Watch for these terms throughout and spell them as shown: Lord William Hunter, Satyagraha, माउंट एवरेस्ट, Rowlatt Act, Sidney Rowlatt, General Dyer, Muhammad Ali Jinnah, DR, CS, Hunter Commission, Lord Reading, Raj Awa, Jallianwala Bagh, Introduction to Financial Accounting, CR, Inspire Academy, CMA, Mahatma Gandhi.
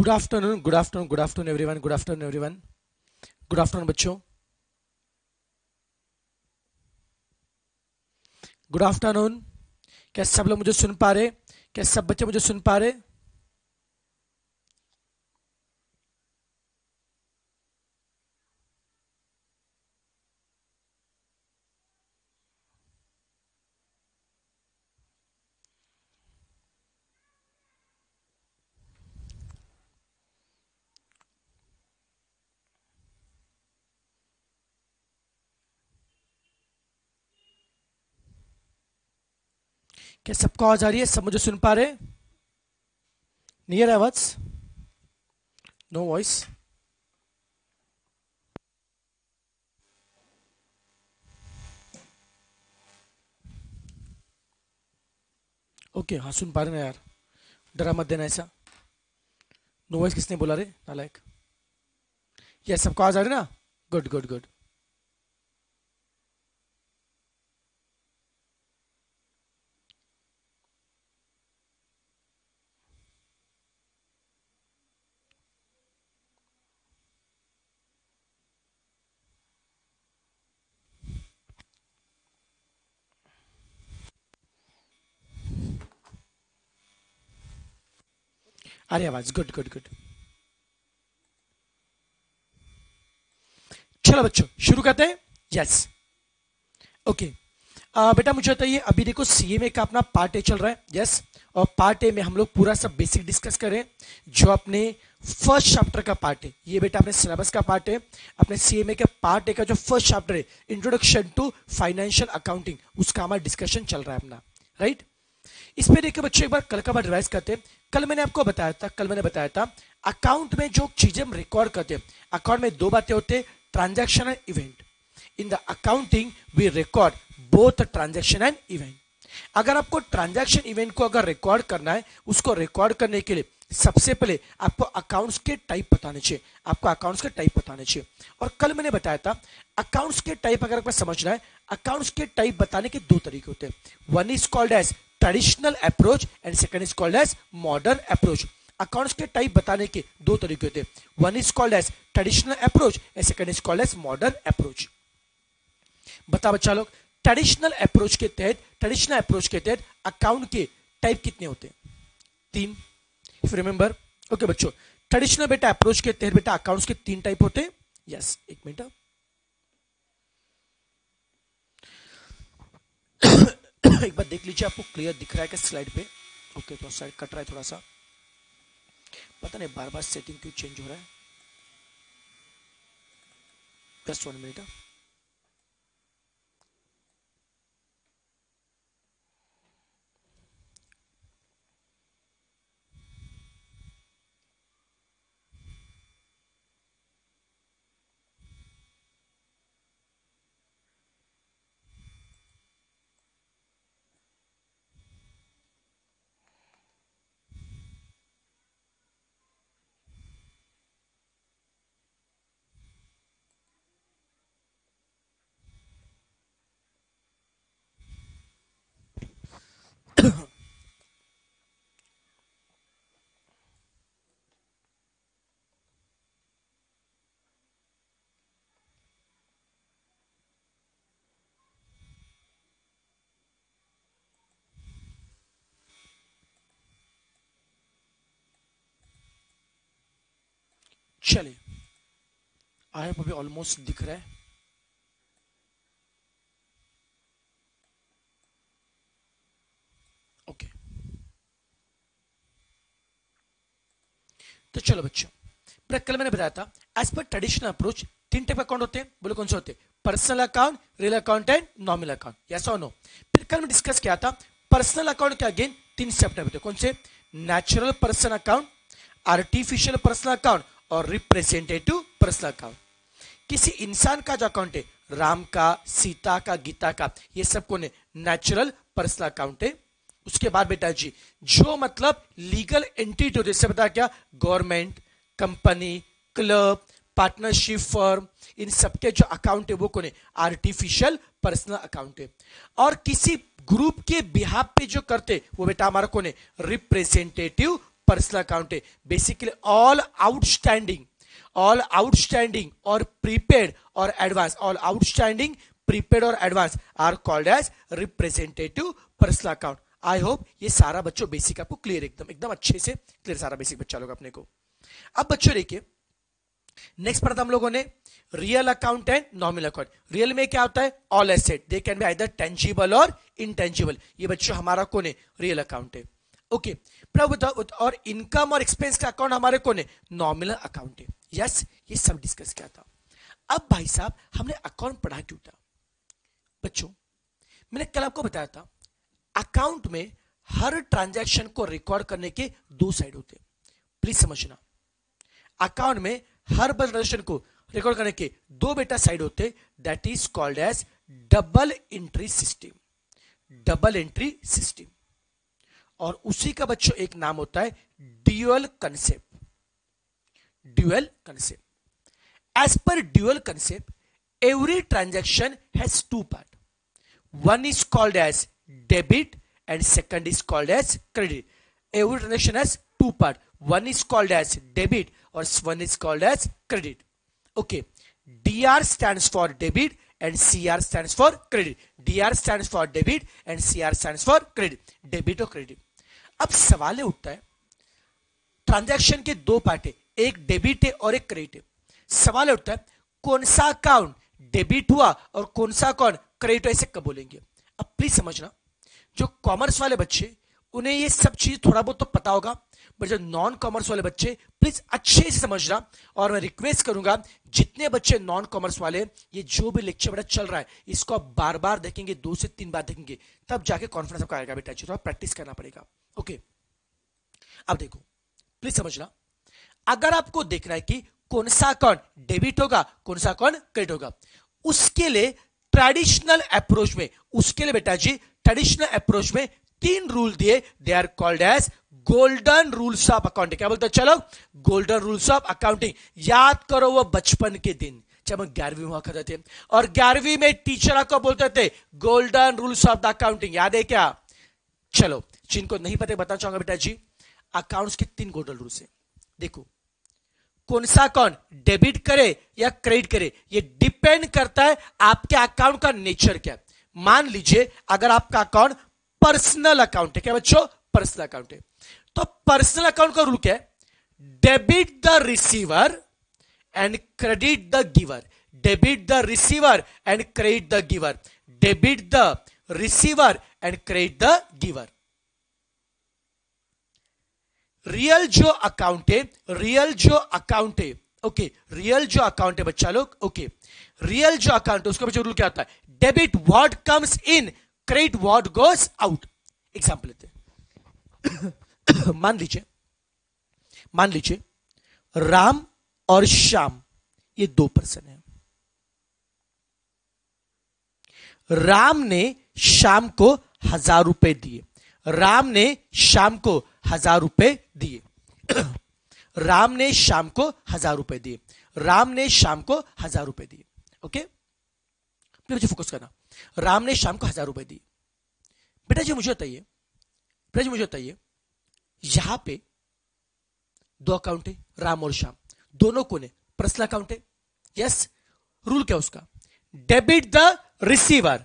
Good afternoon everyone. Good afternoon बच्चों, good afternoon. क्या सब लोग मुझे सुन पा रहे? क्या सब बच्चे मुझे सुन पा रहे? क्या सबको आवाज आ रही है? सब मुझे सुन पा रहे? नहीं आ रहा आवाज? No voice. ओके, हाँ सुन पा रहे ना यार, डरा मत देना ऐसा। नो वॉइस किसने बोला रे नालायक? ये सबको आवाज आ रही ना? Good good good. अरे आवाज, गुड गुड गुड। चलो बच्चों शुरू करते हैं। यस, ओके बेटा मुझे बताइए, अभी देखो सीएमए का अपना पार्ट ए चल रहा है। यस, और पार्ट ए में हम लोग पूरा सब बेसिक डिस्कस करें, जो अपने फर्स्ट चैप्टर का पार्ट है। ये बेटा अपने सिलेबस का पार्ट है, अपने सीएमए के पार्ट ए का जो फर्स्ट चैप्टर है, इंट्रोडक्शन टू फाइनेंशियल अकाउंटिंग, उसका हमारा डिस्कशन चल रहा है अपना, राइट। इसमें देखिए बच्चों, एक बार कल का बार रिवाइज करते हैं। कल मैंने बताया था अकाउंट में जो चीजें हम रिकॉर्ड करते हैं, अकाउंट में दो बातें होते हैं, transaction and event. In the accounting we record both transaction and event. अगर आपको ट्रांजैक्शन इवेंट को अगर रिकॉर्ड करना है, उसको रिकॉर्ड करने के लिए सबसे पहले आपको अकाउंट्स के टाइप बताने चाहिए, और कल मैंने बताया था अकाउंट्स के टाइप अगर आपको समझना है, अकाउंट्स के टाइप बताने के दो तरीके होते हैं। One is called as traditional approach and second is called as modern approach. Accounts के टाइप बताने के दो तरीके होते हैं, one is called as traditional approach and second is called as modern approach. बता बच्चा लोग, ट्रेडिशनल अप्रोच के तहत अकाउंट के टाइप कितने होते हैं? तीन, इफ रिमेंबर। ओके बच्चों, ट्रेडिशनल बेटा अप्रोच के तहत बेटा अकाउंट्स के तीन टाइप होते हैं। यस, एक मिनट एक बार देख लीजिए आपको क्लियर दिख रहा है क्या स्लाइड पे? ओके, तो स्लाइड कट रहा है थोड़ा सा, पता नहीं बार बार सेटिंग क्यों चेंज हो रहा है। Just 1 minute. चले, आई होप अभी ऑलमोस्ट दिख रहा है। ओके, तो चलो बच्चों, कल मैंने बताया था एज पर ट्रेडिशनल अप्रोच तीन टाइप अकाउंट होते हैं। बोलो कौन से होते हैं? Personal account, real account and normal account. Yes और नो? फिर कल मैं डिस्कस किया था पर्सनल अकाउंट के अगेन तीन स्टेप होते हैं। कौन से? Natural personal account, artificial personal account और रिप्रेजेंटेटिव पर्सनल अकाउंट। किसी इंसान का जो अकाउंट है, राम का, सीता का, गीता का, ये सब कौन है? नेचुरल पर्सनल अकाउंट है। उसके बाद बेटा जी जो मतलब लीगल एंटिटी हो, जैसे बता क्या, government, company, club, partnership firm, इन सबके जो अकाउंट है वो कौन है? आर्टिफिशियल पर्सनल अकाउंट है। और किसी ग्रुप के बिहाफ पे जो करते वो बेटा हमारा कौन है? Representative personal accounting. Basically all outstanding or prepaid or advance, all outstanding, prepaid or advance are called as representative personal account. I hope ये सारा बच्चों बेसिक आपको क्लियर, एकदम अच्छे से क्लियर सारा बेसिक बच्चा लोग अपने को. अब बच्चों देखिए नेक्स्ट पढ़ा हम लोगों ने real account and nominal account. Real में क्या होता है? All asset, they can be either tangible और इनटेंजिबल. ये बच्चों हमारा कौन है? रियल अकाउंट है. ओके, और इनकम और एक्सपेंस का अकाउंट हमारे कौन है? नॉमिनल अकाउंट है. यस, ये सब डिस्कस किया था. अब भाई साहब हमने अकाउंट पढ़ा क्यों था? बच्चों मैंने कल आपको बताया था अकाउंट में हर ट्रांजैक्शन को रिकॉर्ड करने के दो साइड होते हैं. प्लीज समझना, अकाउंट में हर ट्रांजैक्शन को रिकॉर्ड करने के दो बेटा साइड होते हैं. That is called as double entry system, double entry system. और उसी का बच्चों एक नाम होता है dual concept, dual concept. As पर dual concept every transaction has two part. One is called as debit and second is called as credit. Every transaction has two part. One is called as debit or one is called as credit. Okay. DR stands for debit and CR stands for credit. DR stands for debit and CR stands for credit. Debit or credit. अब सवाल उठता है transaction के दो part है, एक debit है और एक क्रेडिट है. सवाल उठता है कौन सा अकाउंट डेबिट हुआ और कौन सा अकाउंट क्रेडिट, ऐसे कब बोलेंगे. अब प्लीज समझना जो कॉमर्स वाले बच्चे उन्हें ये सब चीज थोड़ा बहुत तो पता होगा, बट जो नॉन कॉमर्स वाले बच्चे प्लीज अच्छे से समझना. और मैं रिक्वेस्ट करूंगा जितने बच्चे नॉन कॉमर्स वाले, ये जो भी लेक्चर बेटा चल रहा है इसको आप बार बार देखेंगे, 2 से 3 बार देखेंगे तब जाके कॉन्फिडेंस आपका आएगा बेटा. थोड़ा प्रैक्टिस करना पड़ेगा. ओके, अब देखो प्लीज समझना, अगर आपको देखना है कि कौन सा अकाउंट डेबिट होगा कौन सा अकाउंट क्रेडिट होगा, उसके लिए ट्रेडिशनल अप्रोच में, उसके लिए बेटा जी ट्रेडिशनल अप्रोच में 3 रूल दिए. They are called as golden rules of accounting. क्या बोलते हैं? चलो गोल्डन रूल्स ऑफ अकाउंटिंग. याद करो वो बचपन के दिन जब हम 11वीं में करते थे और 11वीं में टीचर आपको बोलते थे golden rules of the accounting. याद है क्या? चलो जिनको नहीं पता बताना चाहूंगा बेटा जी, अकाउंट्स के 3 गोल्डन रूल्स है. देखो कौन सा अकाउंट डेबिट करे या क्रेडिट करे ये डिपेंड करता है आपके अकाउंट का नेचर क्या है. मान लीजिए अगर आपका अकाउंट पर्सनल अकाउंट है, क्या बच्चों? पर्सनल अकाउंट है, तो पर्सनल अकाउंट का रूल क्या है? Debit the receiver and credit the giver. Debit the receiver and credit the giver. Debit the receiver and credit the giver. Real जो अकाउंट है, रियल जो अकाउंट है, ओके, रियल जो अकाउंट है बच्चा लोग, ओके, रियल जो अकाउंट है उसका बच्चों रूल क्या होता है? Debit what comes in, credit what goes out. Example लेते हैं. मान लीजिए राम और श्याम ये 2 पर्सन है. राम ने श्याम को 1000 रुपए दिए, राम ने श्याम को 1000 रुपए दिए, राम ने श्याम को 1000 रुपए दिए, राम ने श्याम को 1000 रुपए दिए. ओके, मुझे फोकस करना. राम ने श्याम को 1000 रुपए दिए. बेटा जी मुझे बताइए, यहां पे 2 अकाउंट है, राम और श्याम, दोनों कौन है? पर्सनल अकाउंट है. यस, रूल क्या उसका? Debit the receiver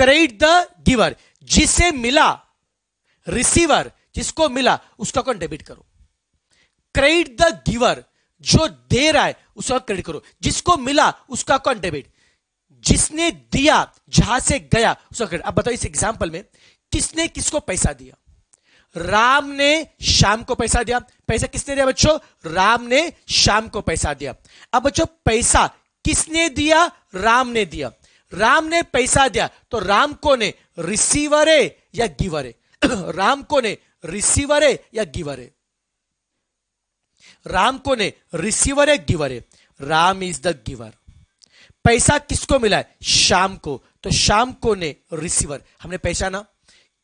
credit the giver. जिसे मिला रिसीवर, जिसको मिला उसका अकाउंट डेबिट करो. क्रेडिट द गिवर, जो दे रहा है उसका क्रेडिट करो. जिसको मिला उसका अकाउंट डेबिट, जिसने दिया जहां से गया उसका क्रेडिट. अब बताओ इस एग्जांपल में किसने किसको पैसा दिया? राम ने श्याम को पैसा दिया. पैसा किसने दिया बच्चों? राम ने श्याम को पैसा दिया. अब बच्चों पैसा किसने दिया? राम ने दिया. राम ने पैसा दिया तो राम कौन है? रिसीवर है या गिवर है? राम कौन है? रिसीवर है या गिवर है? राम कौन है? रिसीवर है, गिवर है. Ram is the giver. पैसा किसको मिला है? श्याम को. तो श्याम कौन है? रिसीवर. हमने पहचाना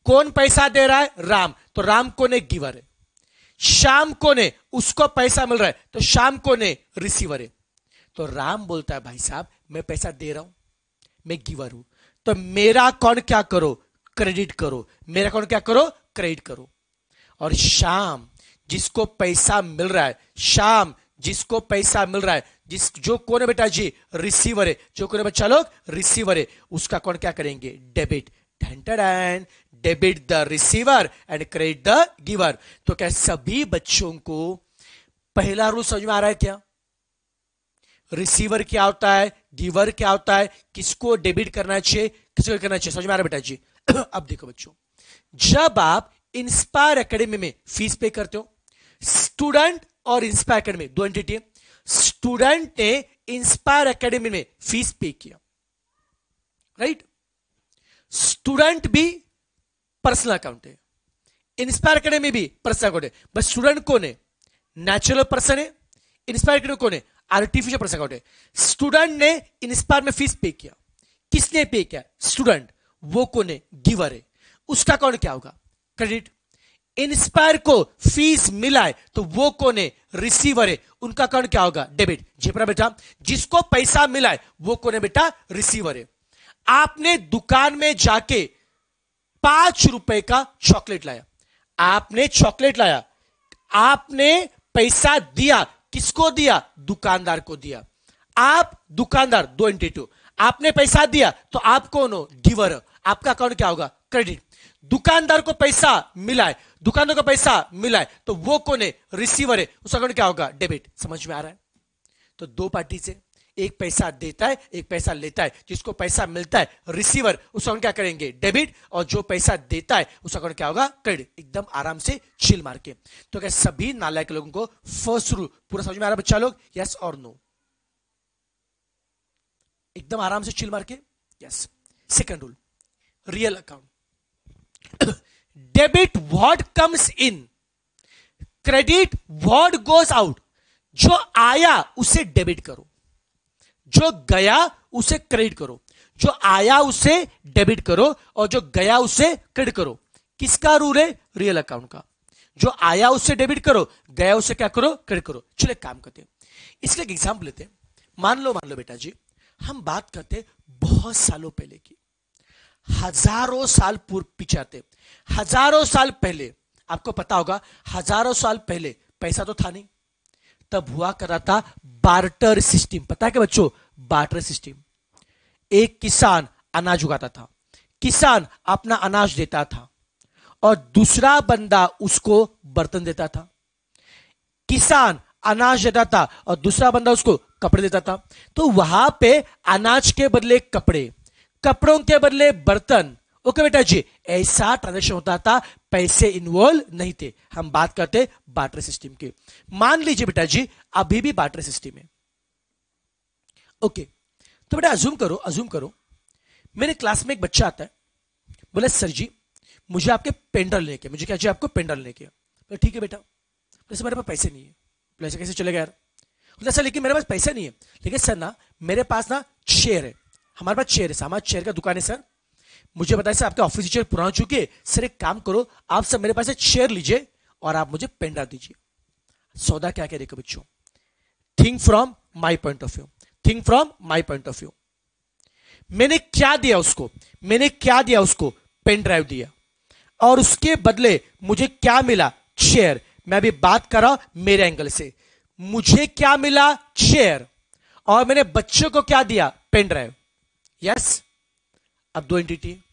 कौन पैसा दे रहा है? राम. तो राम कौन है? गिवर है. श्याम कौन है? उसको पैसा मिल रहा है तो श्याम कौन है? रिसीवर है. तो राम बोलता है भाई साहब मैं पैसा दे रहा हूं, मैं गिवर हूं, तो मेरा अकाउंट क्या करो? क्रेडिट करो. मेरा अकाउंट क्या करो? क्रेडिट करो. और श्याम जिसको पैसा मिल रहा है, शाम जिसको पैसा मिल रहा है, जिस जो कौन है बेटा जी रिसीवर है, जो कौन है बच्चा लोग रिसीवर है, उसका अकाउंट क्या करेंगे debit, and debit the receiver and credit the giver. तो क्या सभी बच्चों को पहला रूल समझ में आ रहा है क्या? रिसीवर क्या होता है, गिवर क्या होता है, किसको डेबिट करना चाहिए, किसको करना चाहिए, समझ में आ रहा है बेटा जी? अब देखो बच्चों, जब आप इंस्पायर एकेडमी में फीस पे करते हो, स्टूडेंट और इंस्पायर एकेडमी दो एंटिटी है, स्टूडेंट ने इंस्पायर एकेडमी में फीस पे किया, राइट? स्टूडेंट भी पर्सनल अकाउंट है, इंस्पायर एकेडमी भी पर्सनल अकाउंट है, बस स्टूडेंट कौन है? नेचुरल पर्सन है, इंस्पायर एकेडमी कौन है? आर्टिफिशियल पर्सन अकाउंट है। स्टूडेंट ने इंस्पायर में फीस पे किया, किसने पे किया? स्टूडेंट। वो कौन है? गिवर है। उसका अकाउंट क्या होगा? क्रेडिट। इंस्पायर को फीस मिला है तो वो कौन है? रिसीवर है, उनका अकाउंट क्या होगा? डेबिट। जी बेटा, जिसको पैसा मिला है वो कौन है बेटा? रिसीवर है। आपने दुकान में जाके 5 रुपए का चॉकलेट लाया, आपने चॉकलेट लाया, आपने पैसा दिया, किसको दिया? दुकानदार को दिया। आप दुकानदार, दो एंटिटी, आपने पैसा दिया तो आप कौन हो? गिवर। आपका अकाउंट क्या होगा? क्रेडिट। दुकानदार को पैसा मिला है, दुकानदार को पैसा मिला है तो वो कौन है? रिसीवर है, उसका अकाउंट क्या होगा? डेबिट। समझ में आ रहा है? तो दो पार्टी से, एक पैसा देता है, एक पैसा लेता है। जिसको पैसा मिलता है रिसीवर, उसका अकाउंट क्या करेंगे? डेबिट। और जो पैसा देता है उसका अकाउंट क्या होगा? क्रेडिट। एकदम आराम से चिल मार के। तो क्या सभी नालायक लोगों को फर्स्ट रूल पूरा समझ में आ रहा है बच्चा लोग? यस और नो? एकदम आराम से चिल मार के। Yes. Second rule, real account. Debit what comes in, credit what goes out. जो आया उसे डेबिट करो, जो गया उसे क्रेडिट करो, जो आया उसे डेबिट करो और जो गया उसे क्रेडिट करो। किसका रूल है? रियल अकाउंट का। जो आया उसे डेबिट करो, गया उसे क्या करो? क्रेडिट करो। चलो एक काम करते हैं, इसलिए एक एग्जाम्पल लेते हैं। मान लो बेटा जी, हम बात करते बहुत सालों पहले की, हजारों साल पूर्व पिछाते, हजारों साल पहले। आपको पता होगा हजारों साल पहले पैसा तो था नहीं, तब हुआ कर रहा था बार्टर सिस्टम। पता है क्या बच्चों? Barter system. एक किसान अनाज उगाता था, किसान अपना अनाज देता था और दूसरा बंदा उसको बर्तन देता था। किसान अनाज देता था और दूसरा बंदा उसको कपड़े देता था। तो वहां पे अनाज के बदले कपड़े, कपड़ों के बदले बर्तन। ओके बेटा जी, ऐसा ट्रांजेक्शन होता था, पैसे इन्वॉल्व नहीं थे। हम बात करते बार्टर सिस्टम के। मान लीजिए बेटा जी अभी भी बार्टर सिस्टम है। ओके, तो बेटा अज्यूम करो मेरे क्लास में एक बच्चा आता है, बोला सर जी मुझे आपके पेंडल लेके, मुझे क्या चाहिए? आपको पेंडल लेके। बोला ठीक है बेटा। बोले मेरे पास पैसे नहीं है। बोले ऐसे कैसे चलेगा यार? बोला सर लेकिन मेरे पास पैसे नहीं है। लेकिन सर ना मेरे पास ना शेयर है, हमारे पास शेयर है, हमारे शेयर का दुकान है सर। मुझे बताया सर आपके ऑफिस शेयर पुराना चुके हैं सर, एक काम करो आप सब मेरे पास से शेयर लीजिए और आप मुझे पेंडा दीजिए। सौदा क्या क्या? देखो बच्चों, think from my point of view, think from my point of view. मैंने क्या दिया उसको? पेन ड्राइव दिया और उसके बदले मुझे क्या मिला? शेयर। मैं अभी बात कर रहा हूं मेरे एंगल से, मुझे क्या मिला? शेयर। और मैंने बच्चों को क्या दिया? Pen drive. यस। अब दो एंटिटी है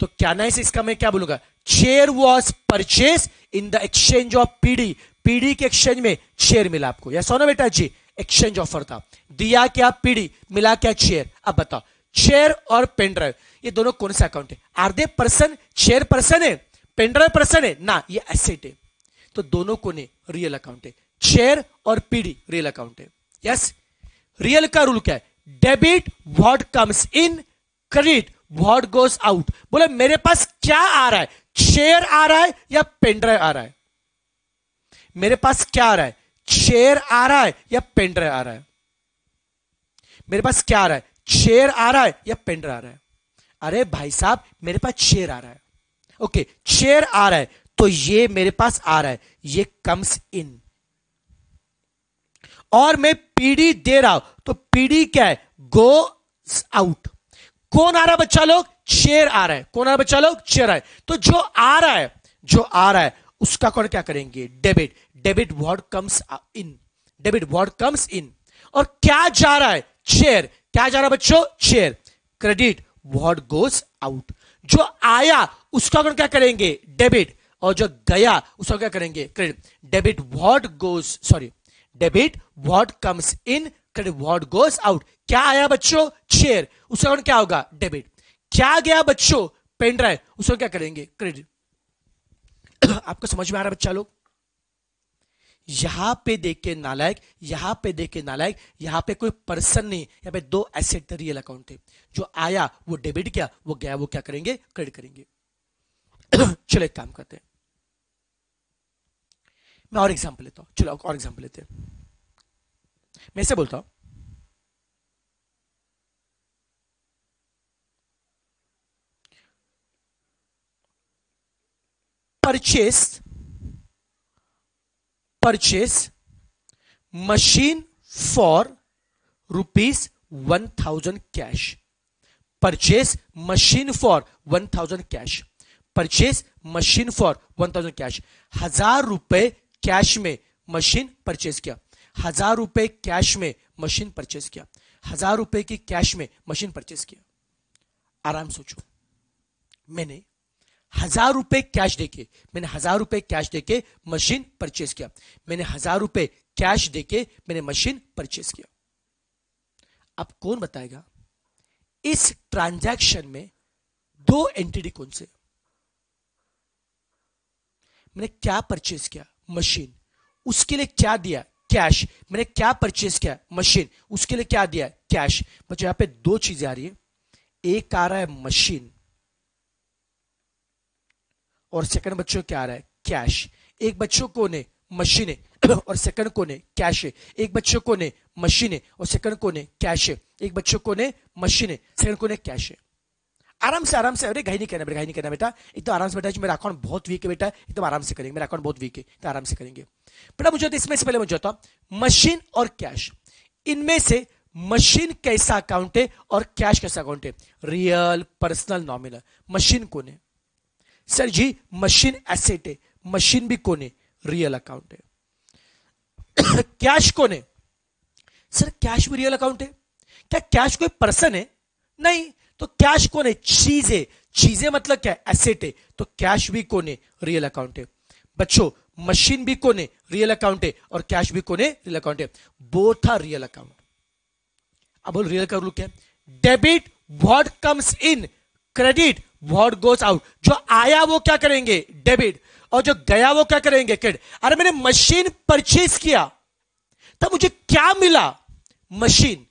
तो क्या ना इसका मैं क्या बोलूंगा? Share was purchase in the exchange of PD, PD के एक्सचेंज में शेयर मिला आपको। यस और नो बेटा जी? एक्सचेंज ऑफर था, दिया क्या? पीडी, मिला क्या? शेयर। अब बताओ शेयर और पेन ड्राइव ये दोनों कौन सा अकाउंट है? Are they person? Share person है, पेन ड्राइव पर्सन है ना, ये एसेट है। तो दोनों कौन है? रियल अकाउंट है। शेयर और पीडी रियल अकाउंट है। यस। रियल का रूल क्या है? Debit what comes in, credit what goes out. बोले मेरे पास क्या आ रहा है? शेयर आ रहा है या पेनड्राइव आ रहा है? मेरे पास क्या आ रहा है? शेयर आ रहा है या पेनड्राइव आ रहा है? मेरे पास क्या आ रहा है? शेयर आ रहा है या पेनड्राइव आ रहा है? अरे भाई साहब मेरे पास शेयर आ रहा है। ओके, शेयर आ रहा है तो ये मेरे पास आ रहा है, ये कम्स इन। और मैं पीडी दे रहा हूं तो पीडी क्या है? Goes out. कौन आ रहा है बच्चा लोग? शेयर आ रहा है। कौन आ रहा है बच्चा लोग? शेयर आए। तो जो आ रहा है उसका कर क्या करेंगे, debit, debit what comes in, debit what comes in. और क्या जा रहा है, चेयर, क्या जा रहा है बच्चों, chair. Credit what goes out, जो आया उसका कर क्या करेंगे, डेबिट, और जो गया उसका क्या करेंगे, credit. Debit what goes, sorry debit what comes in, credit what goes out. क्या आया बच्चों, चेयर, उसका क्या होगा, डेबिट। क्या गया बच्चों, पेन ड्राइव, उसको क्या करेंगे, क्रेडिट। आपको समझ में आ रहा है बच्चा लोग? यहां पे देख के नालायक, यहां पे देख के नालायक, यहां पे कोई पर्सन नहीं, यहां पे दो एसेट रियल अकाउंट है। जो आया वो डेबिट किया, वो गया वो क्या करेंगे, क्रेडिट करेंगे। चलो एक काम करते हैं, मैं और एग्जांपल लेता हूं। चलो और एग्जांपल लेते हैं। मैं ऐसे बोलता हूं, purchase, purchase machine for rupees 1000 cash, purchase machine for 1000 cash, purchase machine for 1000 cash। 1000 रुपए कैश में मशीन परचेस किया, 1000 रुपए कैश में मशीन परचेस किया, 1000 रुपए की कैश में मशीन परचेस किया। आराम सोचो, मैंने 1000 रुपए कैश देके, मैंने 1000 रुपए कैश देके मशीन परचेस किया, मैंने 1000 रुपए कैश देके मैंने मशीन परचेस किया। अब कौन बताएगा इस ट्रांजैक्शन में दो एंटिटी कौन से? मैंने क्या परचेस किया, मशीन, उसके लिए क्या दिया, कैश। मैंने क्या परचेस किया, मशीन, उसके लिए क्या दिया, कैश। बच्चों यहां पे दो चीजें आ रही है, एक आ रहा है मशीन और सेकंड बच्चों क्या आ रहा है, कैश। एक बच्चों को ने मशीन है और सेकंड को ने कैश है, एक बच्चों को ने मशीन है और सेकंड को ने कैश है, एक बच्चों को ने मशीन है सेकंड को ने कैश है। आराम से अरे घाई नहीं करना बेटा, घाई नहीं करना बेटा, एकदम आराम से बेटा, मेरा अकाउंट बहुत वीक है बेटा, एकदम आराम से करेंगे, मेरा अकाउंट बहुत वीक है, एकदम आराम से करेंगे बेटा। मुझे इसमें से पहले मुझे होता मशीन और कैश, इनमें से मशीन कैसा अकाउंट है और कैश कैसा अकाउंट है, रियल, पर्सनल, नॉमिनल। मशीन को ने, सर जी मशीन एसेट है, मशीन भी कौन है, रियल अकाउंट है। कैश कौन है, सर कैश भी रियल अकाउंट है। क्या कैश कोई पर्सन है? नहीं। तो कैश कौन है, चीज है, चीजें मतलब क्या है, एसेट है, तो कैश भी कौन है, रियल अकाउंट है। बच्चों मशीन भी कौन है, रियल अकाउंट है, और कैश भी कौन है, रियल अकाउंट है, बोथ आर रियल अकाउंट। अब बोल रियल कर लू क्या, debit what comes in, credit What goes out, जो आया वो क्या करेंगे, डेबिट, और जो गया वो क्या करेंगे, क्रेडिट। अरे मैंने मशीन परचेस किया तो मुझे क्या मिला, मशीन।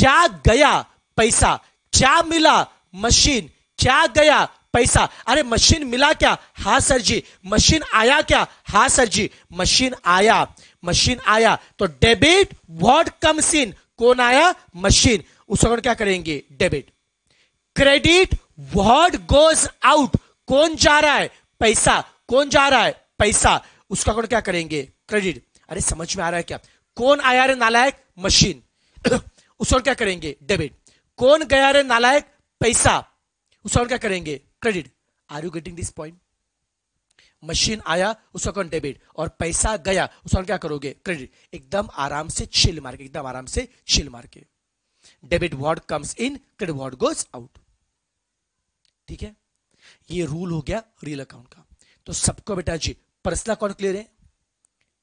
क्या गया, पैसा। क्या मिला, मशीन। क्या गया, पैसा। अरे मशीन मिला क्या, हाँ सर जी। मशीन आया क्या, हाँ सर जी मशीन आया। मशीन आया तो डेबिट व्हाट कम्स इन, कौन आया, मशीन, उसको क्या करेंगे, debit. Credit What goes out, कौन जा रहा है, पैसा। कौन जा रहा है, पैसा, उसका कौन क्या करेंगे, क्रेडिट। अरे समझ में आ रहा है क्या, कौन आया रे नालायक, मशीन, उसका क्या करेंगे, डेबिट। कौन गया रे नालायक, पैसा, उसका क्या करेंगे, credit. Are you getting this point? Machine आया उसका कौन, डेबिट, और पैसा गया उसका क्या करोगे, क्रेडिट। एकदम आराम से चिल मार के, एकदम आराम से चिल मार के। Debit what comes in, credit what goes out. ठीक है, ये रूल हो गया रियल अकाउंट का। तो सबको बेटा जी पर्सनल अकाउंट क्लियर है,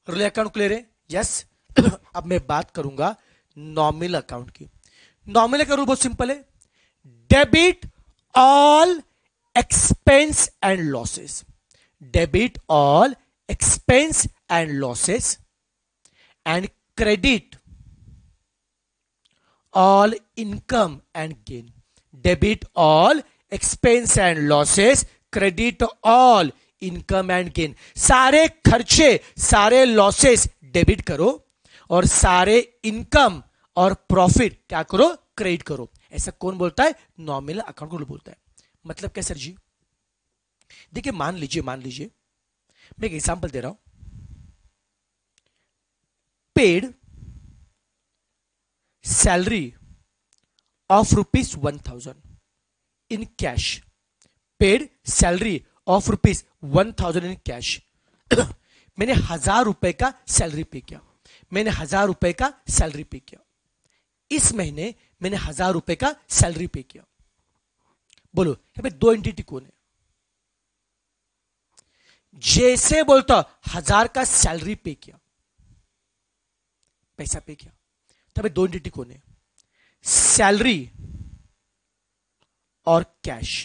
रियल अकाउंट क्लियर है, यस। अब मैं बात करूंगा नॉमिनल अकाउंट की। नॉमिनल का रूल बहुत सिंपल है, debit all expense and losses, debit all expense and losses, and credit all income and gain. Debit all expense and losses, credit all income and gain. सारे खर्चे, सारे losses debit करो और सारे income और profit क्या करो, क्रेडिट करो। ऐसा कौन बोलता है, नॉमिनल अकाउंट को बोलता है। मतलब क्या सर जी, देखिए मान लीजिए मैं एक एग्जांपल दे रहा हूं, paid salary of rupees 1000 in cash, paid salary of rupees 1000 in cash। मैंने 1000 रुपए का सैलरी पे किया, मैंने 1000 रुपए का सैलरी पे किया, इस महीने मैंने 1000 रुपए का सैलरी पे किया। बोलो भाई दो एंटिटी कौन है? जैसे बोलता 1000 का सैलरी पे किया, पैसा पे किया, तो भाई दो एंटिटी कौन है? सैलरी और कैश।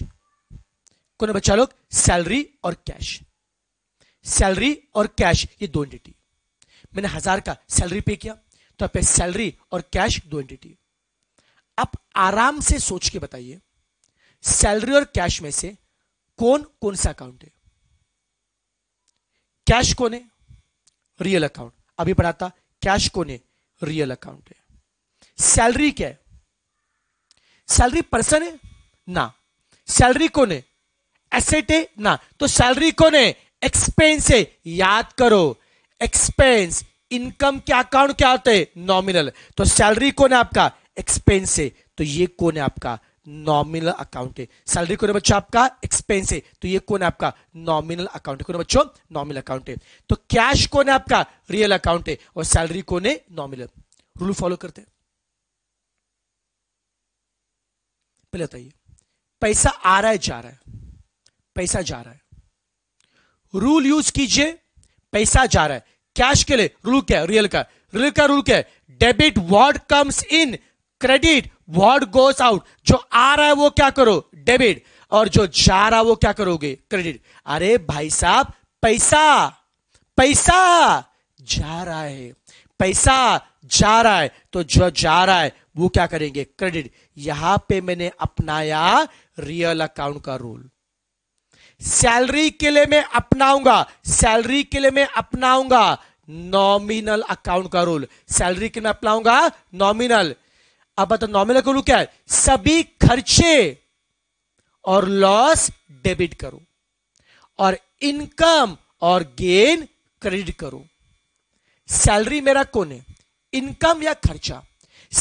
कौन है बच्चा लोग? सैलरी और कैश, सैलरी और कैश, ये दो एंटिटी। मैंने 1000 का सैलरी पे किया तो आप सैलरी और कैश दो एंटिटी। आप आराम से सोच के बताइए सैलरी और कैश में से कौन कौन सा अकाउंट है? कैश कौन है? Real account. अभी पढ़ाता कैश कौन है? रियल अकाउंट है। सैलरी क्या है? सैलरी पर्सन है ना, सैलरी कौन है? एसेट है ना, तो सैलरी कौन है? एक्सपेंस है। याद करो एक्सपेंस, इनकम के अकाउंट क्या होते हैं? नॉमिनल। तो सैलरी कौन है आपका? एक्सपेंस है। तो ये कौन है आपका? नॉमिनल अकाउंट है। सैलरी कौन है बच्चों? आपका एक्सपेंस है। तो ये कौन है आपका? नॉमिनल अकाउंट है। कौन है बच्चों? नॉमिनल अकाउंट है। तो कैश कौन है आपका? रियल अकाउंट है। और सैलरी कौन है? नॉमिनल। रूल फॉलो करते हैं। पहले बताइए पैसा आ रहा है जा रहा है, पैसा जा रहा है, रूल यूज कीजिए, पैसा जा रहा है। कैश के लिए रूल क्या है? रियल का। रियल का रूल क्या है? Debit what comes in, credit what goes out. जो आ रहा है वो क्या करो? डेबिट। और जो जा रहा है वो क्या करोगे? क्रेडिट। अरे भाई साहब पैसा पैसा जा रहा है, पैसा जा रहा है, तो जो जा रहा है वो क्या करेंगे? क्रेडिट। यहां पे मैंने अपनाया रियल अकाउंट का रूल। सैलरी के लिए मैं अपनाऊंगा, सैलरी के लिए मैं अपनाऊंगा नॉमिनल अकाउंट का रूल। सैलरी के लिए मैं अपनाऊंगा नॉमिनल। अब बताओ नॉमिनल का रूल क्या है? सभी खर्चे और लॉस डेबिट करो और इनकम और गेन क्रेडिट करो। सैलरी मेरा कौन है? इनकम या खर्चा?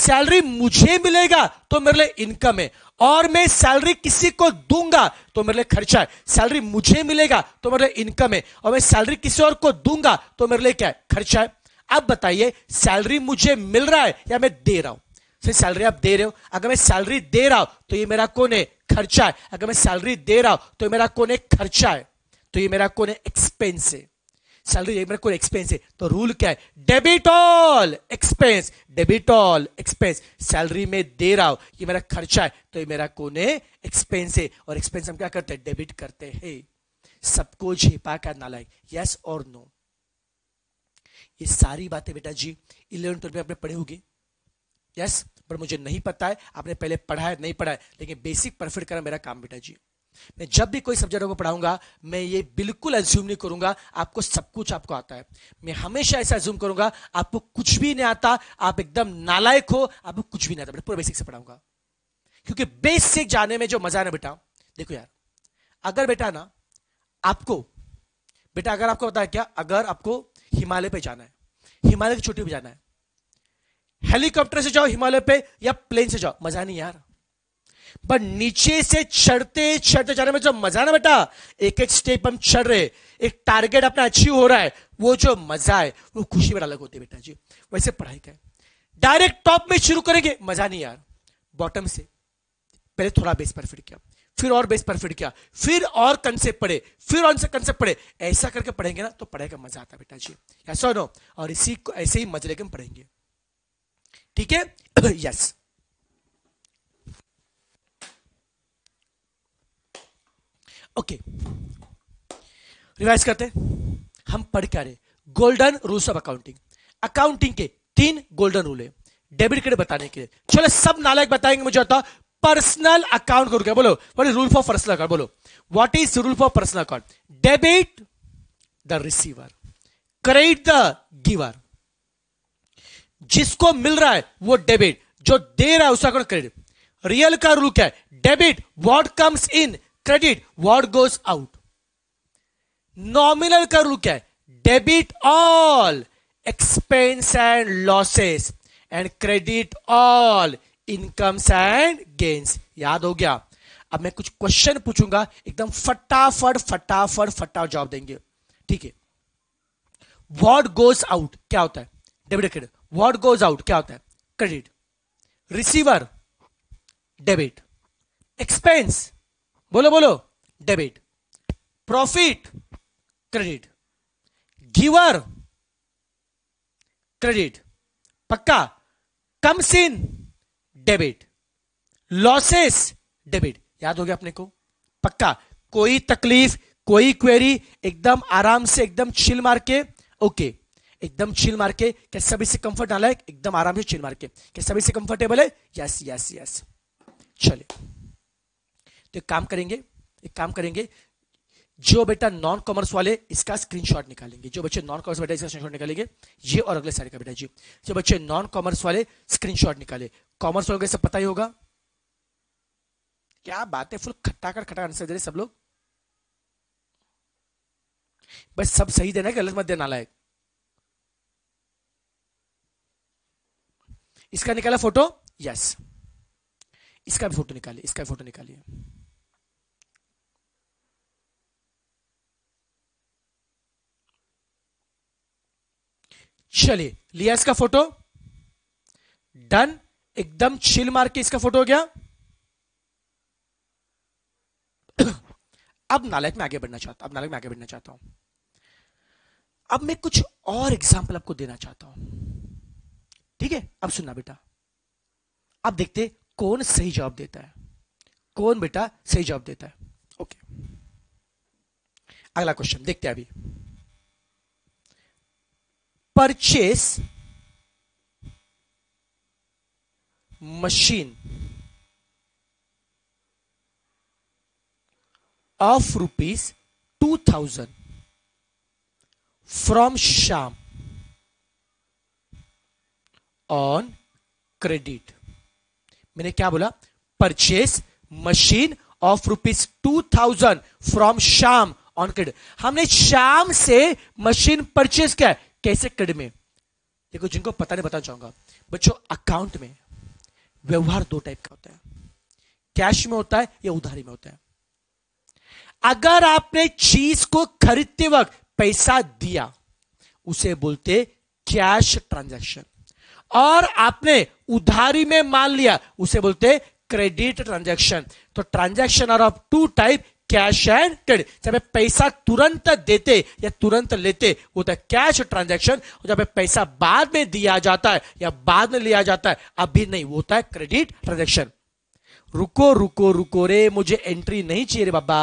सैलरी मुझे मिलेगा तो मेरे लिए इनकम है, और मैं सैलरी किसी को दूंगा तो मेरे लिए खर्चा है। सैलरी मुझे मिलेगा तो मेरे लिए इनकम है, और मैं सैलरी किसी और को दूंगा तो मेरे लिए क्या है? खर्चा है। अब बताइए सैलरी मुझे मिल रहा है या मैं दे रहा हूं? सैलरी आप दे रहे हो। अगर मैं सैलरी दे रहा हूं तो ये मेरा कौन है? खर्चा है। अगर मैं सैलरी दे रहा हूं तो मेरा कौन है? खर्चा है। तो ये मेरा कौन है? एक्सपेंस है। सैलरी मेरा कोई एक्सपेंस है। तो रूल क्या है? Debit all expense, debit all expense. Salary में दे रहा हूं, ये मेरा खर्चा है, तो ये मेरा कौन है? एक्सपेंस है। और एक्सपेंस हम क्या करते हैं? डेबिट करते हैं। सबको झेपा का नालायक, यस और नो। ये सारी बातें बेटा जी 11th आपने पढ़े होगी, यस, पर मुझे नहीं पता है आपने पहले पढ़ा है नहीं पढ़ा है, लेकिन बेसिक परफेक्ट करना मेरा काम बेटा जी। मैं जब भी कोई सब्जेक्ट को पढ़ाऊंगा मैं ये बिल्कुल अज्यूम नहीं करूंगा आपको सब कुछ आपको आता है। मैं हमेशा ऐसा अज्यूम करूंगा आपको कुछ भी नहीं आता, आप एकदम नालायक हो, आपको कुछ भी नहीं आता। पूरा बेसिक से पढ़ाऊंगा, क्योंकि बेसिक जाने में जो मजा है ना बेटा, देखो यार, अगर बेटा ना आपको बेटा अगर आपको पता है क्या, अगर आपको हिमालय पे जाना है, हिमालय की चोटी पे जाना है, हेलीकॉप्टर से जाओ हिमालय पे या प्लेन से जाओ, मजा नहीं यार। पर नीचे से चढ़ते चढ़ते जाने में जो मजा ना बेटा, एक एक स्टेप हम चढ़ रहे, एक टारगेट अपना अचीव हो रहा है, वो जो मजा है वो खुशी में अलग होती है बेटा जी। वैसे पढ़ाई का है, डायरेक्ट टॉप में शुरू करेंगे, मजा नहीं यार। बॉटम से पहले थोड़ा बेस परफेक्ट किया, फिर और बेस परफेक्ट किया, फिर और कंसेप्ट पढ़े, फिर और कंसेप्ट पढ़े, ऐसा करके पढ़ेंगे ना तो पढ़ाई का मजा आता है बेटा जी, ऐसा नो। और इसी को ऐसे ही मजे लेके हम पढ़ेंगे, ठीक है? यस, ओके, रिवाइज करते हैं। हम पढ़ क्या रहे? Golden rules of accounting. Accounting के 3 गोल्डन रूल है डेबिट क्रेडिट बताने के लिए। चलो सब नालायक बताएंगे मुझे होता। पर्सनल अकाउंट करो क्या? बोलो what is rule for personal account? बोलो what is rule for personal account? Debit the receiver, credit the giver. जिसको मिल रहा है वो डेबिट, जो दे रहा है उसका क्रेडिट। रियल का रूल क्या है? Debit what comes in, credit what goes out. Nominal का रूल क्या है? Debit all expense and losses and credit all incomes and gains. याद हो गया? अब मैं कुछ क्वेश्चन पूछूंगा, एकदम फटाफट फटाफट फटाफट जवाब देंगे, ठीक है? व्हाट गोज आउट क्या होता है debit credit, what goes out क्या होता है क्रेडिट, रिसीवर डेबिट, एक्सपेंस बोलो बोलो debit, profit credit, giver credit पक्का, comes in debit, losses debit, याद हो गया अपने को पक्का, कोई तकलीफ कोई क्वेरी एकदम आराम से एकदम चिल मार के ओके, एकदम चिल मार के क्या सभी से कंफर्ट डाला है, एकदम आराम से चिल मार के क्या सभी से कंफर्टेबल है, यस यस यस। चलिए तो एक काम करेंगे जो बेटा नॉन कॉमर्स वाले इसका स्क्रीनशॉट निकालेंगे, जो बच्चे नॉन कॉमर्स बेटा इसका स्क्रीनशॉट निकालेंगे ये और अगले सारे का बेटा जी, जो बच्चे नॉन कॉमर्स वाले स्क्रीनशॉट निकाले, कॉमर्स वालों को सब पता ही होगा, क्या बात है फुल खटाखट खटा आंसर दे रहे सब लोग, बस सब सही देना है गलत मत देना लायक। इसका निकाला फोटो यस, इसका भी फोटो निकालिए, इसका भी फोटो निकालिए, चलिए लिया इसका फोटो, डन, एकदम चिल मार के इसका फोटो हो गया। अब नालायक में आगे बढ़ना चाहता हूं, अब मैं कुछ और एग्जाम्पल आपको देना चाहता हूं, ठीक है। अब सुनना बेटा, अब देखते कौन सही जवाब देता है, कौन बेटा सही जवाब देता है। ओके अगला क्वेश्चन देखते हैं अभी, purchase machine of rupees 2000 from Shyam on credit, मैंने क्या बोला, purchase machine of rupees 2000 from Shyam on credit, हमने श्याम से मशीन परचेस किया कैसे क्रेडिट में। देखो जिनको पता नहीं बताना चाहूंगा बच्चों, अकाउंट में व्यवहार दो टाइप का होता है, कैश में होता है या उधारी में होता है। अगर आपने चीज को खरीदते वक्त पैसा दिया उसे बोलते कैश ट्रांजैक्शन, और आपने उधारी में माल लिया उसे बोलते क्रेडिट ट्रांजैक्शन। तो transaction are of two type, cash and credit. जब पैसा तुरंत देते या तुरंत लेते वो था कैश ट्रांजैक्शन, और जब पैसा बाद में दिया जाता है या बाद में लिया जाता है अभी नहीं, वो होता है क्रेडिट ट्रांजैक्शन। रुको रुको रुको रे, मुझे एंट्री नहीं चाहिए रे बाबा,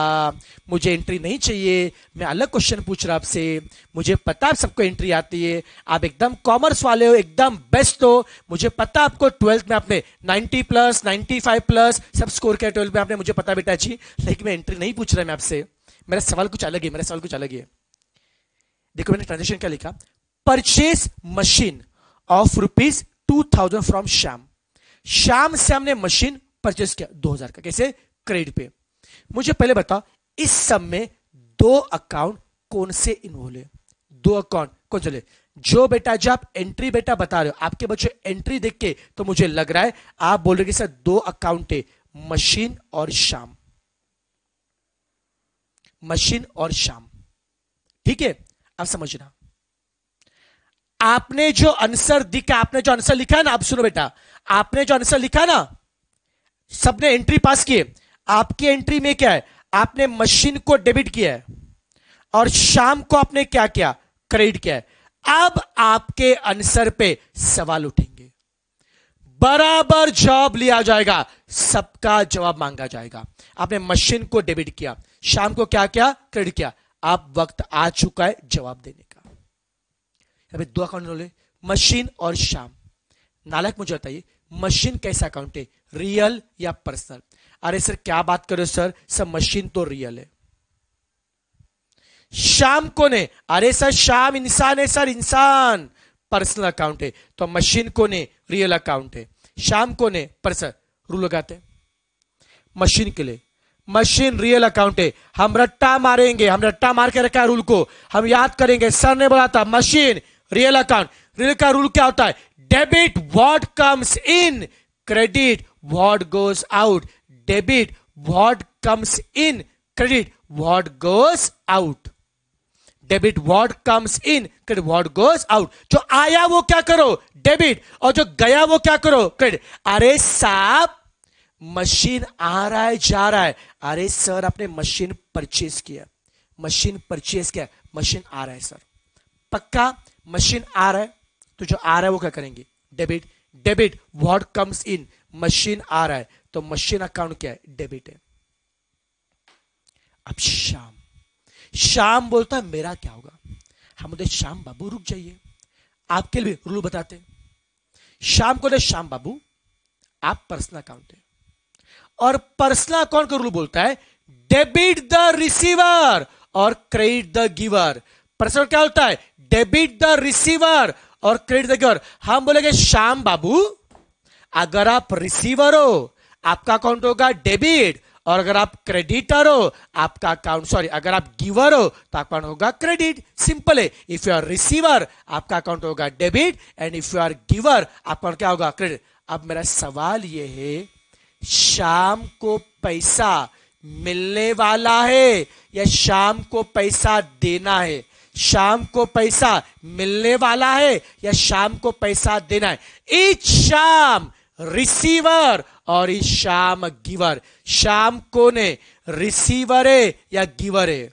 मुझे एंट्री नहीं चाहिए, मैं अलग क्वेश्चन पूछ रहा आपसे। मुझे पता आप सबको एंट्री आती है, आप एकदम कॉमर्स वाले हो, एकदम बेस्ट हो, मुझे पता आपको ट्वेल्थ में आपने 90+ 95+ सब स्कोर किया ट्वेल्थ में आपने, मुझे पता बेटा जी, लेकिन मैं एंट्री नहीं पूछ रहा, मैं आपसे, मेरा सवाल कुछ अलग है, मेरा सवाल कुछ अलग है। देखो मैंने ट्रांजेक्शन क्या लिखा, purchase machine of rupees 2000 from Shyam, Shyam से हमने मशीन परचेस किया 2000 का, कैसे क्रेडिट पे। मुझे पहले बताओ इस सब में दो अकाउंट कौन से इन्वॉल्व है, दो अकाउंट कौन से ले? जो बेटा जो आप एंट्री बेटा बता रहे हो, आपके बच्चे एंट्री देख के तो मुझे लग रहा है आप बोल रहे कि सर दो अकाउंट है, मशीन और श्याम, मशीन और श्याम, ठीक है। आप समझना, आपने जो आंसर दिखा, आपने जो आंसर लिखा ना, आप सुनो बेटा, आपने जो आंसर लिखा ना, सबने एंट्री पास किए, आपकी एंट्री में क्या है, आपने मशीन को डेबिट किया है और शाम को आपने क्या किया, क्रेडिट किया है। अब आपके आंसर पे सवाल उठेंगे, बराबर जवाब लिया जाएगा, सबका जवाब मांगा जाएगा। आपने मशीन को डेबिट किया, शाम को क्या किया, क्रेडिट किया, अब वक्त आ चुका है जवाब देने का। अभी दो अकाउंट बोले, मशीन और शाम, नालायक मुझे बताइए मशीन कैसा अकाउंट है, रियल या पर्सनल। अरे सर क्या बात कर रहे हो सर, सब मशीन तो रियल है। शाम कौन है, अरे सर शाम इंसान है सर, इंसान पर्सनल अकाउंट है। तो मशीन कौन है, रियल अकाउंट है, शाम कौन है, पर्सनल। रूल लगाते मशीन के लिए, मशीन रियल अकाउंट है, हम रट्टा मारेंगे, हम रट्टा मार के रखा है रूल को, हम याद करेंगे सर ने बोला था मशीन रियल अकाउंट। रियल का रूल क्या होता है, debit what comes in, credit what goes out, debit what comes in, credit what goes out. Debit what comes in, credit what goes out. जो आया वो क्या करो डेबिट, और जो गया वो क्या करो क्रेडिट. अरे साहब मशीन आ रहा है जा रहा है, अरे सर आपने मशीन परचेज किया, मशीन परचेज किया, मशीन आ रहा है सर, पक्का मशीन आ रहा है. तो जो आ रहा है वो क्या करेंगे debit, debit what comes in, machine आ रहा है तो मशीन अकाउंट क्या है डेबिट है. अब शाम, शाम बोलता है मेरा क्या होगा. हम बोलते शाम बाबू रुक जाइए, आपके लिए रूल बताते हैं. शाम को बोलते शाम बाबू आप पर्सनल अकाउंट है, और पर्सनल अकाउंट का रूल बोलता है डेबिट द रिसीवर और क्रेडिट द गिवर. पर्सनल क्या होता है डेबिट द रिसीवर और क्रेडिट द गिवर. हम बोलेंगे शाम बाबू अगर आप रिसीवर हो आपका अकाउंट होगा डेबिट, और अगर आप क्रेडिटर हो आपका अकाउंट, सॉरी अगर आप गिवर हो तो आपका अकाउंट होगा क्रेडिट. सिंपल है. इफ यू आर रिसीवर आपका अकाउंट होगा debit, and if you are giver आपका क्या होगा क्रेडिट. अब मेरा सवाल यह है, शाम को पैसा मिलने वाला है या शाम को पैसा देना है? शाम को पैसा मिलने वाला है या शाम को पैसा देना है? इच शाम रिसीवर और इस शाम गिवर. शाम कौन है, रिसीवर है या गिवर है?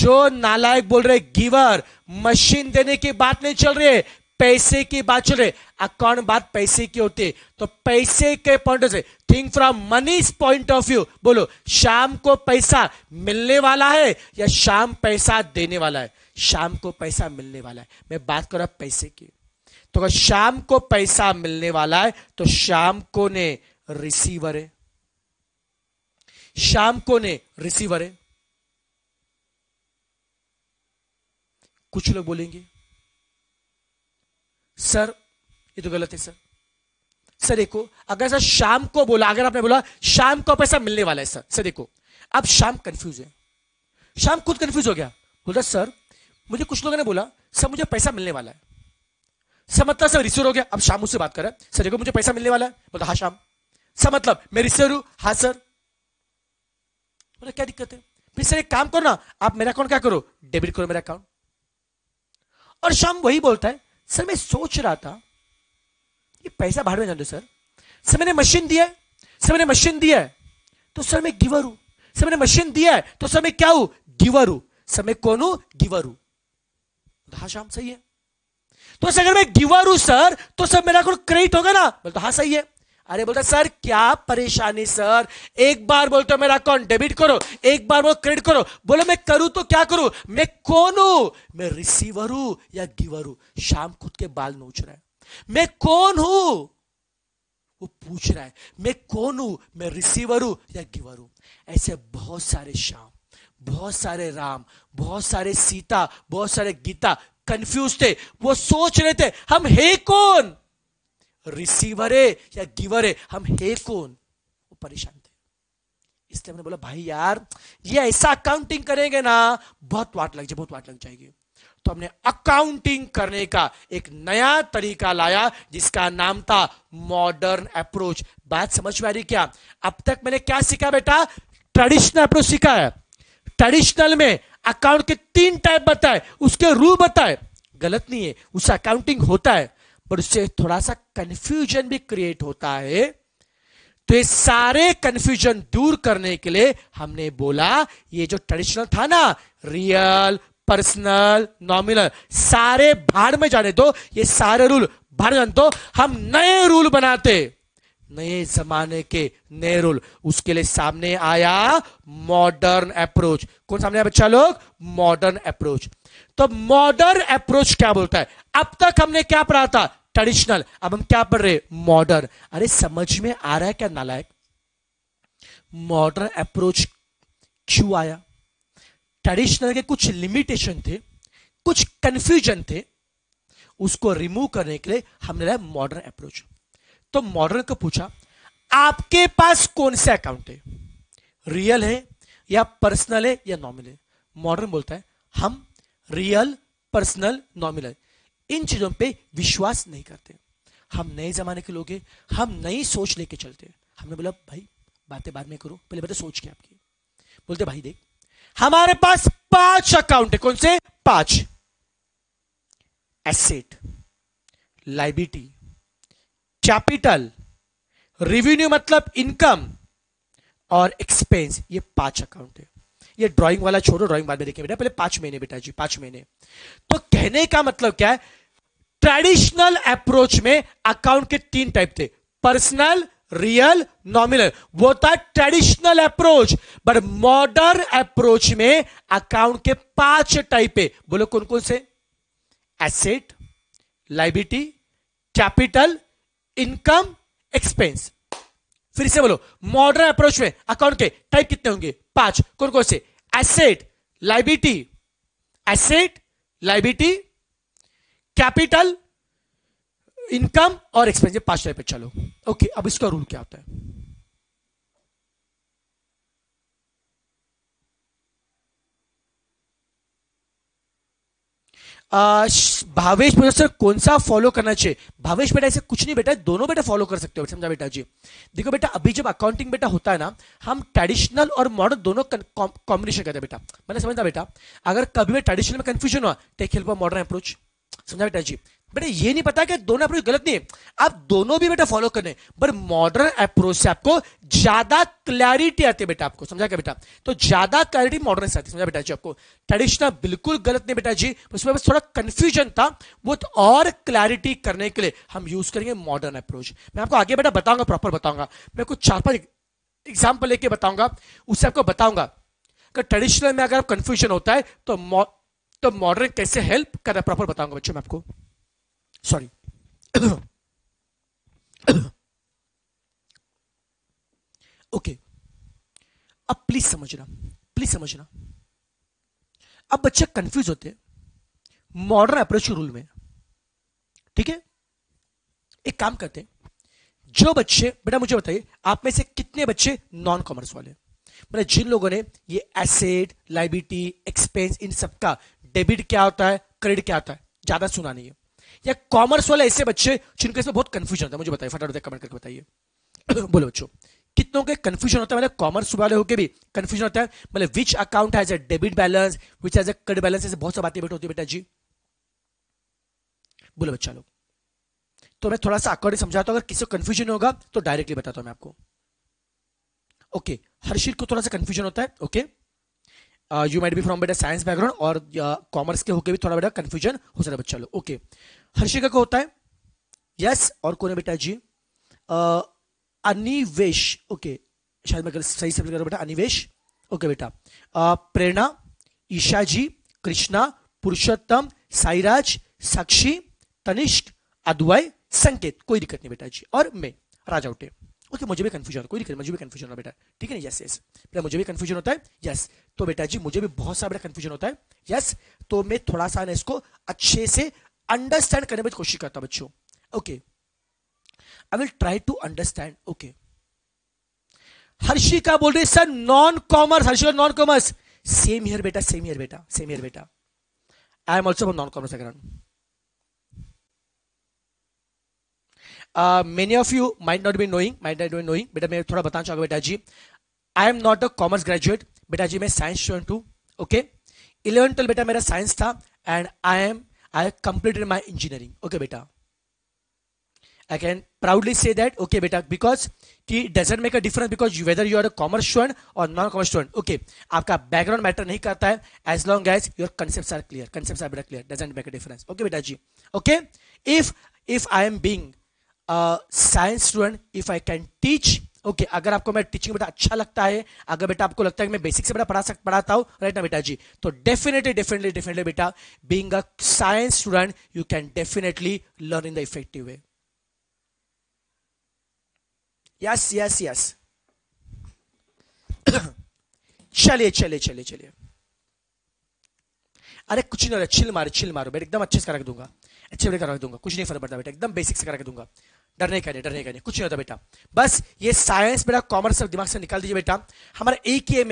जो नालायक बोल रहे गिवर, मशीन देने की बात नहीं चल रही है, पैसे की बात चल रही है. अकाउंट बात पैसे की होती है, तो पैसे के पॉइंट से think from money's point of view. बोलो शाम को पैसा मिलने वाला है या शाम पैसा देने वाला है? शाम को पैसा मिलने वाला है. मैं बात कर रहा हूं पैसे की. तो अगर शाम को पैसा मिलने वाला है तो शाम को ने रिसीवर है, शाम को ने रिसीवर है. कुछ लोग बोलेंगे सर ये तो गलत है सर, सर देखो अगर सर शाम को बोला, अगर आपने बोला शाम को पैसा मिलने वाला है सर, सर देखो अब शाम कंफ्यूज है, शाम खुद कंफ्यूज हो गया. बोला सर मुझे कुछ लोगों ने बोला सर मुझे पैसा मिलने वाला है, सब मतलब सर रिसीवर हो गया. अब शाम मुझसे बात कर रहा है सर देखो मुझे पैसा मिलने वाला है. बोला हाँ शाम, सब मतलब मैं रिसीवर हूं. हाँ सर. बोला क्या दिक्कत है फिर सर, एक काम करो ना आप मेरा अकाउंट क्या करो डेबिट करो मेरा अकाउंट. और शाम वही बोलता है सर मैं सोच रहा था ये पैसा बाहर में जान दो सर, सर मैंने मशीन दिया है, सर मैंने मशीन दिया है तो सर मैं गिवर हूं, सर मैंने मशीन दिया है तो सर मैं क्या हूं गिवर हूं, सर मैं कौन हूं गिवर हूं. हाँ शाम सही है. तो सर अगर मैं गिवर हूं सर तो सर मेरा अकाउंट क्रेडिट होगा ना? बोलता हाँ सही है. अरे बोलता सर क्या परेशानी सर, एक बार बोलते मेरा अकाउंट डेबिट करो, एक बार बोलो क्रेडिट करो. बोलो मैं करूं तो क्या करूं, मैं कौन हूं, मैं रिसीवर हूं या गिवर हूं? शाम खुद के बाल नोच रहा है. मैं कौन हूं वो पूछ रहा है, मैं कौन हूं, मैं रिसीवर हूं या गिवर हूं? ऐसे बहुत सारे शाम, बहुत सारे राम, बहुत सारे सीता, बहुत सारे गीता कंफ्यूज थे. वो सोच रहे थे हम है कौन, रिसीवर है या गिवर है, हम है कौन, वो परेशान थे. इसलिए हमने बोला भाई यार ये ऐसा अकाउंटिंग करेंगे ना बहुत वाट लग जाए, बहुत वाट लग जाएगी. तो हमने अकाउंटिंग करने का एक नया तरीका लाया जिसका नाम था मॉडर्न अप्रोच. बात समझ में आ रही क्या? अब तक मैंने क्या सीखा बेटा, ट्रेडिशनल अप्रोच सीखा है. ट्रेडिशनल में अकाउंट के 3 टाइप बताए, उसके रूल बताए, गलत नहीं है, उससे अकाउंटिंग होता है, पर उससे थोड़ा सा कंफ्यूजन भी क्रिएट होता है. तो ये सारे कंफ्यूजन दूर करने के लिए हमने बोला ये जो ट्रेडिशनल था ना, रियल, पर्सनल, नॉमिनल, सारे भाड़ में जाने दो, ये सारे रूल भाड़ में जाने दो, हम नए रूल बनाते, नए जमाने के नए रूल. उसके लिए सामने आया मॉडर्न अप्रोच. कौन सामने आया बच्चा लोग? Modern approach. तो मॉडर्न अप्रोच क्या बोलता है? अब तक हमने क्या पढ़ा था ट्रेडिशनल, अब हम क्या पढ़ रहे मॉडर्न. अरे समझ में आ रहा है क्या नालायक? मॉडर्न अप्रोच क्यों आया? ट्रेडिशनल के कुछ लिमिटेशन थे, कुछ कंफ्यूजन थे, उसको रिमूव करने के लिए हमने लाया मॉडर्न अप्रोच. तो मॉडर्न को पूछा आपके पास कौन से अकाउंट है, रियल है या पर्सनल है या नॉमिनल है? मॉडर्न बोलता है हम रियल, पर्सनल, नॉमिनल इन चीजों पे विश्वास नहीं करते, हम नए जमाने के लोग हैं, हम नई सोच लेके चलते हैं. हमने बोला भाई बातें बाद में करो, पहले बातें सोच के आपकी. बोलते भाई देख हमारे पास 5 अकाउंट है। कौन से 5? एसेट, लायबिलिटी, कैपिटल, रेवेन्यू मतलब इनकम और एक्सपेंस, ये 5 अकाउंट है। ये ड्राइंग वाला छोड़ो, ड्राइंग बाद में देखेंगे बेटा, पहले 5 महीने बेटा जी, 5 महीने। तो कहने का मतलब क्या है, ट्रेडिशनल अप्रोच में अकाउंट के 3 टाइप थे, पर्सनल, रियल, नॉमिनल। वो था traditional approach, but modern approach में अकाउंट के 5 टाइप है। बोलो कौन कौन से? Asset, liability, capital, income, expense. फिर से बोलो, मॉडर्न अप्रोच में अकाउंट के टाइप कितने होंगे? 5। कौन कौन से? एसेट, लायबिलिटी, कैपिटल, इनकम और एक्सपेंस, 5 टाइप पे। चलो ओके, अब इसका रूल क्या होता है? भावेश बेटा सर कौन सा फॉलो करना चाहिए? भावेश बेटा ऐसे कुछ नहीं बेटा, दोनों बेटा फॉलो कर सकते हो, समझा बेटा जी। देखो बेटा, अभी जब अकाउंटिंग बेटा होता है ना, हम ट्रेडिशनल और मॉडर्न दोनों कॉम्बिनेशन करते हैं बेटा, मैंने समझा बेटा। अगर कभी भी ट्रेडिशनल में कंफ्यूजन हुआ, टेक हेल्प मॉडर्न अप्रोच, समझा बेटा जी। बेटा ये नहीं पता कि दोनों अप्रोच गलत नहीं है, आप दोनों भी बेटा फॉलो करने, पर मॉडर्न अप्रोच से आपको ज्यादा क्लैरिटी आती है बेटा, आपको समझा क्या बेटा? तो ज्यादा क्लैरिटी मॉडर्न से आती है, समझा बेटा जी। आपको ट्रेडिशनल बिल्कुल गलत नहीं बेटा जी, उसमें बस थोड़ा कंफ्यूजन था, वो तो और क्लैरिटी करने के लिए हम यूज करेंगे मॉडर्न अप्रोच। मैं आपको आगे बेटा बताऊंगा, प्रॉपर बताऊंगा, मैं कुछ 4-5 एग्जाम्पल लेके बताऊंगा, उससे आपको बताऊंगा कि ट्रेडिशनल में अगर कंफ्यूजन होता है तो मॉडर्न कैसे हेल्प कर रहा है, प्रॉपर बताऊंगा बच्चों मैं आपको। सॉरी ओके, अब प्लीज समझना, अब बच्चे कंफ्यूज होते हैं मॉडर्न अप्रोच रूल में, ठीक है? एक काम करते हैं, जो बच्चे बेटा मुझे बताइए आप में से कितने बच्चे नॉन कॉमर्स वाले, मतलब जिन लोगों ने ये एसेट, लायबिलिटी, एक्सपेंस, इन सबका डेबिट क्या होता है, क्रेडिट क्या होता है, ज्यादा सुना नहीं है, या कॉमर्स वाले ऐसे बच्चे जिनके इसमें बहुत कंफ्यूजन होता है, मुझे बताइए फटाफट कमेंट करके बताइए। बोलो बच्चों कितनों के कंफ्यूजन होता है, मतलब कॉमर्स वाले होके भी कंफ्यूजन होता है, मतलब which account has a debit balance, which has a credit balance, ऐसे बहुत सब बातें होती है बेटा जी। बोलो बच्चा लोग, तो मैं थोड़ा सा अकॉर्डिंग समझाता हूं, अगर किसी को कंफ्यूजन होगा तो डायरेक्टली बताता हूं मैं आपको। ओके, हर्षित को थोड़ा सा कंफ्यूजन होता है, okay, you might be from बेटा साइंस बैकग्राउंड और कॉमर्स के होके भी थोड़ा बेटा कंफ्यूजन हो सकता है बच्चा लोग। ओके, हर्षिका को होता है, यस, और कौन है बेटा जी? अनिवेश, ओके, शायद मैं सही से बेटा, अनिवेश, ओके बेटा, प्रेरणा, ईशा जी, कृष्णा, पुरुषोत्तम, साईराज, साक्षी, तनिष्क, अद्वैय, संकेत, कोई दिक्कत नहीं बेटा जी, और मैं राज आउटे। ओके, मुझे भी कंफ्यूजन, कोई दिक्कत, मुझे भी कंफ्यूजन होता है बेटा, ठीक है ना? यस यस बेटा, मुझे भी कंफ्यूजन होता है, यस। तो बेटा जी मुझे भी बहुत सारा बेटा कंफ्यूजन होता है, यस। तो मैं थोड़ा सा ना इसको अच्छे से अंडरस्टैंड करने में कोशिश करता हूं बच्चों। Okay, I will try to understand. Okay, Harshika बोल रही sir non commerce, Harshika non commerce, same here बेटा, I am also non commerce background. Many of you might not be knowing, बेटा मैं थोड़ा बताना चाहूँगा बेटा जी, I am not a commerce graduate बेटा जी, मैं साइंस स्टूडेंट हूँ। ओके, 11-12 बेटा मेरा साइंस था, and I completed my engineering. Okay बेटा, I can proudly say that, okay बेटा, बिकॉज की doesn't make a difference, because whether you are a commerce student और नॉन कॉमर्स स्टूडेंट। ओके, आपका background matter नहीं करता है, as long as your concepts are clear, doesn't make a difference. Okay बेटा जी, okay, if I am being science student, if I can teach, okay, अगर आपको मैं टीचिंग बेटा अच्छा लगता है, अगर बेटा आपको लगता है कि मैं बेसिक से बेटा पढ़ाता हूँ, राइट ना बेटा जी, तो डेफिनेटली बेटा being a science student you can definitely learn in the effective way. Yes yes yes, चलिए अरे कुछ नहीं हो रहा, चिल मारो बेटा, एकदम अच्छे से करा के दूंगा, कुछ नहीं फर्क पड़ता बेटा, एकदम बेसिक से करा के दूंगा, डरने का नहीं, कुछ नहीं होता बेटा। बस ये साइंस बेटा कॉमर्स सब दिमाग से निकाल दीजिए बेटा। हमारा एक ही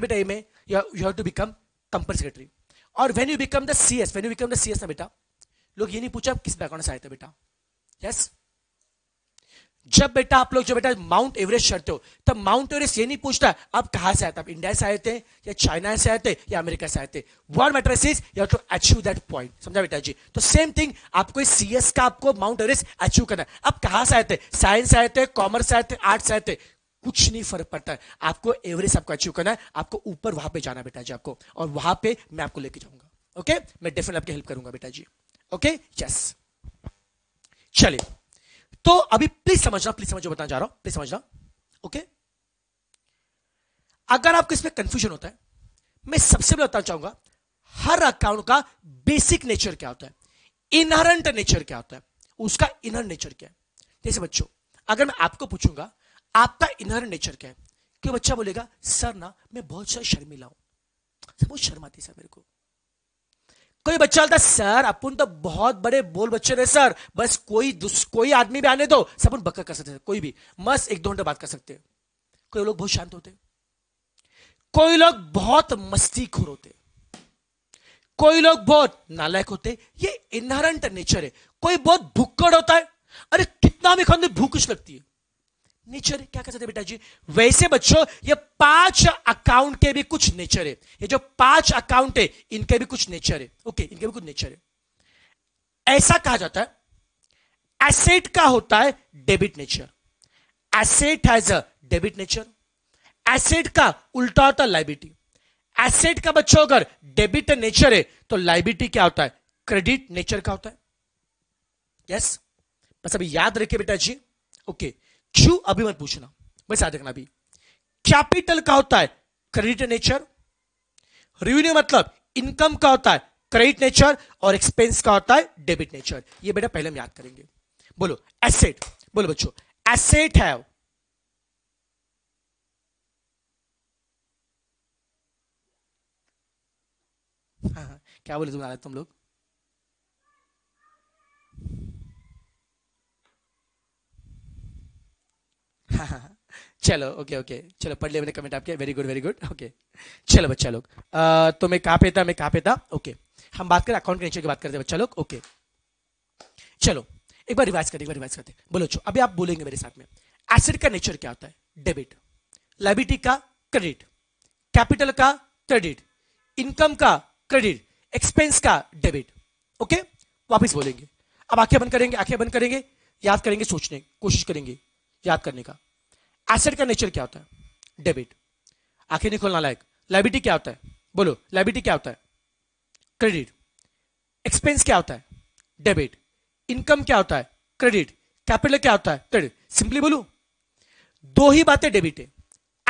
बेटा एम है, you have to become company secretary, और when you become the CS, ना बेटा, लोग ये नहीं पूछा किस बैकग्राउंड से आए थे बेटा, यस, जब बेटा आप लोग जो बेटा माउंट एवरेस्ट चढ़ते हो तब माउंट एवरेस्ट ये नहीं पूछता आप कहाँ से आए थे, आप इंडिया से आए थे या चाइना से आए थे या अमेरिका से आए थे. What matters is you have to achieve that point. समझा बेटा जी. तो सेम थिंग आपको सीएस का आपको माउंट एवरेस्ट अचीव करना है. आप कहाँ से आए थे, साइंस से आए थे, कॉमर्स से आए थे, आर्ट्स से आए थे, कुछ नहीं फर्क पड़ता है. आपको एवरेस्ट आपको अचीव करना है, आपको ऊपर वहां पे जाना बेटा जी आपको, और वहां पे मैं आपको लेके जाऊंगा. ओके मैं डेफिनेटली आपकी हेल्प करूंगा बेटा जी. ओके यस चलिए तो अभी प्लीज समझना बताना चाह रहा हूं, प्लीज समझना. ओके अगर आपको इसमें कंफ्यूजन होता है, मैं सबसे पहले बताना चाहूंगा हर अकाउंट का बेसिक नेचर क्या होता है, इनहेरेंट नेचर क्या होता है, उसका इनहेरेंट नेचर क्या है. जैसे बच्चों अगर मैं आपको पूछूंगा आपका इनहेरेंट नेचर क्या है, क्यों बच्चा बोलेगा सर ना मैं बहुत सारा शर्मिला हूं, बहुत शर्म आती है सर मेरे को. कोई बच्चा बोलता सर अपन तो बहुत बड़े बोल बच्चे रहे सर, बस कोई आदमी भी आने दो सब अपन बक्का कर सकते हैं, कोई भी मस्त एक दो घंटे बात कर सकते हैं. कोई लोग बहुत शांत होते, कोई लोग बहुत मस्तीखोर होते, कोई लोग बहुत नालायक होते. ये इनहेरेंट नेचर है. कोई बहुत भुक्कड़ होता है, अरे कितना भी खाने भूख लगती है, नेचर क्या कह सकते हैं बेटा जी. वैसे बच्चों ये 5 अकाउंट के भी कुछ नेचर है, ये जो 5 अकाउंट है इनके भी कुछ नेचर है. ओके इनके भी कुछ नेचर है. ऐसा कहा जाता है एसेट का होता है debit nature, asset has a debit nature. Asset का उल्टा होता है लायबिलिटी. एसेट का बच्चों अगर डेबिट नेचर है तो लायबिलिटी क्या होता है, क्रेडिट नेचर का होता है. यस बस अभी याद रखिए बेटा जी. ओके क्यों अभी मत पूछना, बस याद रखना. अभी कैपिटल का होता है क्रेडिट नेचर, रेवेन्यू मतलब इनकम का होता है क्रेडिट नेचर, और एक्सपेंस का होता है डेबिट नेचर. ये बेटा पहले हम याद करेंगे. बोलो एसेट, बोलो बच्चों एसेट है हाँ, क्या बोले तुम लोग हाँ, चलो ओके ओके चलो पढ़ लिया मैंने कमेंट आपके, वेरी गुड ओके. चलो बच्चा लोग तो मैं कहाँ पे था ओके. हम बात करें अकाउंट के नेचर की बात करते हैं बच्चा लोग. ओके चलो एक बार रिवाइज करते बोलो चो अभी आप बोलेंगे मेरे साथ में. एसेट का नेचर क्या होता है, डेबिट. लायबिलिटी का क्रेडिट. कैपिटल का क्रेडिट. इनकम का क्रेडिट. एक्सपेंस का डेबिट. ओके वापिस बोलेंगे. अब आंखें बंद करेंगे याद करेंगे, सोचने कोशिश करेंगे याद करने का. एसेट का नेचर क्या होता है, डेबिट. आंखें नहीं खोलना लायक. लायबिलिटी क्या होता है, बोलो लायबिलिटी क्या होता है, क्रेडिट. एक्सपेंस क्या होता है, डेबिट. इनकम क्या होता है, क्रेडिट. कैपिटल क्या होता है, क्रेडिट. सिंपली बोलूं दो ही बातें डेबिट है,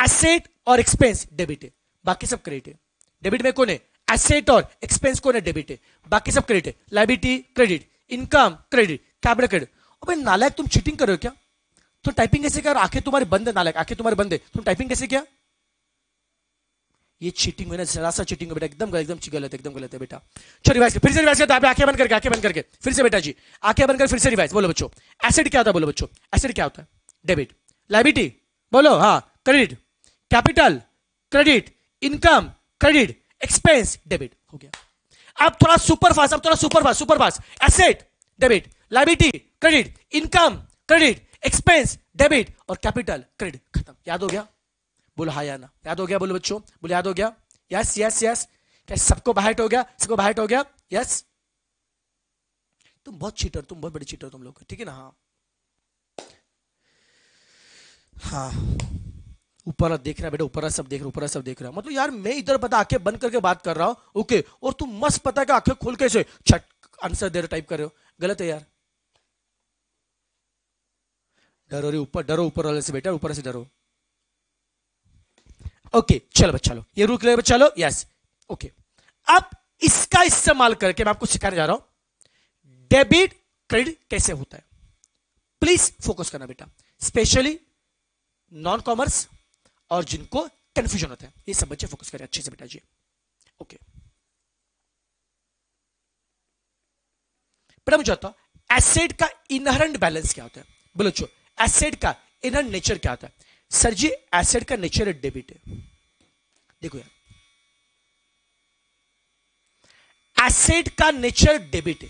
एसेट और एक्सपेंस डेबिट है, बाकी सब क्रेडिट है. डेबिट में कौन है, एसेट, और एक्सपेंस कौन है, डेबिट है, बाकी सब क्रेडिट है. Liability credit, income credit, capital credit. अबे नालायक तुम चीटिंग कर रहे हो क्या, तो टाइपिंग कैसे किया, आंखें तुम्हारे बंद है नालायक, आंखें तुम्हारे बंद है, तुम टाइपिंग कैसे किया, ये चीटिंग है ना, जरा सा चीटिंग है बेटा, एकदम गलत है बेटा. चलो रिवाइज कर, फिर से रिवाइज करते हैं आंखें बंद करके फिर से बेटा जी, आंखें बंद कर फिर से रिवाइज. बोलो बच्चों एसेट क्या होता है, बोलो बच्चों एसेट क्या होता है, डेबिट. लायबिलिटी बोलो हाँ, credit. Capital credit. Income credit. Expense debit हो गया. अब थोड़ा superfast, asset debit, liability credit, income credit, expense debit, और कैपिटल क्रेडिट. खत्म. याद हो गया, बोलो हाँ या ना, याद हो गया, बोलो बच्चों बोलो याद हो गया. यस यस यस क्या सबको बाइट हो गया. यस तुम बहुत बड़े चीटर तुम लोग, ठीक है ना हाँ. ऊपर देख रहा बेटा, ऊपर सब देख रहा मतलब यार मैं इधर पता आंखें बंद करके बात कर रहा हूं ओके, और तुम मस्त पता है आंखें खोल के छट आंसर दे रहे, टाइप कर रहे हो. गलत है यार. डरो रे, ऊपर वाले से बेटा, ऊपर से डरो. ओके चलो बच्चा लो, ये रूल क्लियर बच्चा लो. Yes okay. अब इसका इस्तेमाल करके मैं आपको सिखाने जा रहा हूं डेबिट क्रेडिट कैसे होता है. प्लीज फोकस करना बेटा, स्पेशली नॉन कॉमर्स और जिनको कंफ्यूजन होता है, ये सब बच्चे फोकस करें अच्छे से बेटा जी. ओके बेटा मुझे आता एसेट का इनहेरेंट बैलेंस क्या होता है, बोलो चो एसेट का इनहेरेंट नेचर क्या होता है. सर जी एसेट का नेचर डेबिट है. देखो यार एसेट का नेचर डेबिट है,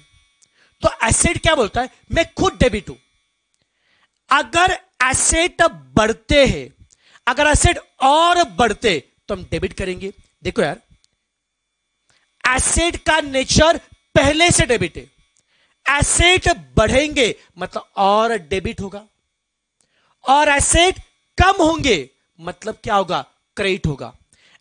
तो एसेट क्या बोलता है, मैं खुद डेबिट हूं. अगर एसेट बढ़ते हैं, अगर एसेट और बढ़ते तो हम डेबिट करेंगे। देखो यार, एसेट का नेचर पहले से डेबिट है। एसेट बढ़ेंगे मतलब और डेबिट होगा, और एसेट कम होंगे मतलब क्या होगा, क्रेडिट होगा।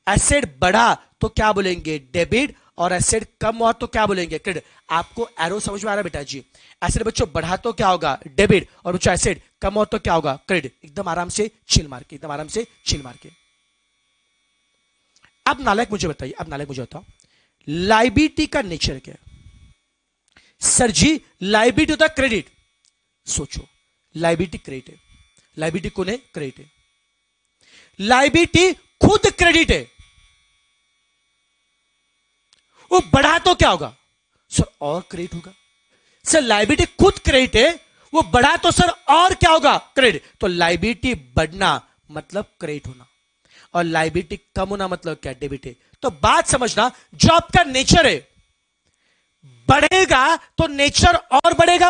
एसेट बढ़ा तो क्या बोलेंगे, डेबिट, और एसेट कम हुआ तो क्या बोलेंगे, क्रेडिट। आपको एरो समझ में आ रहा है बेटा जी? एसेट बच्चों बढ़ा तो क्या होगा, डेबिट, और बच्चों एसेट कम हुआ तो क्या होगा, क्रेडिट। एकदम आराम से चिल मार के, एकदम आराम से चिल मार के। अब नालायक मुझे बताइए, अब नालायक मुझे बताओ, लायबिलिटी का नेचर क्या है? सर जी लायबिलिटी होता क्रेडिट। सोचो, लायबिलिटी क्रेडिट है, लायबिलिटी कौन है, क्रेडिट है। लायबिलिटी खुद क्रेडिट है, वो बढ़ा तो क्या होगा सर, और क्रेडिट होगा। सर लायबिलिटी खुद क्रेडिट है, वो बढ़ा तो सर और क्या होगा, क्रेडिट। तो लायबिलिटी बढ़ना मतलब क्रेडिट होना, और लायबिलिटी कम होना मतलब क्या, डेबिट है। तो बात समझना, जो आपका नेचर है बढ़ेगा तो नेचर और बढ़ेगा,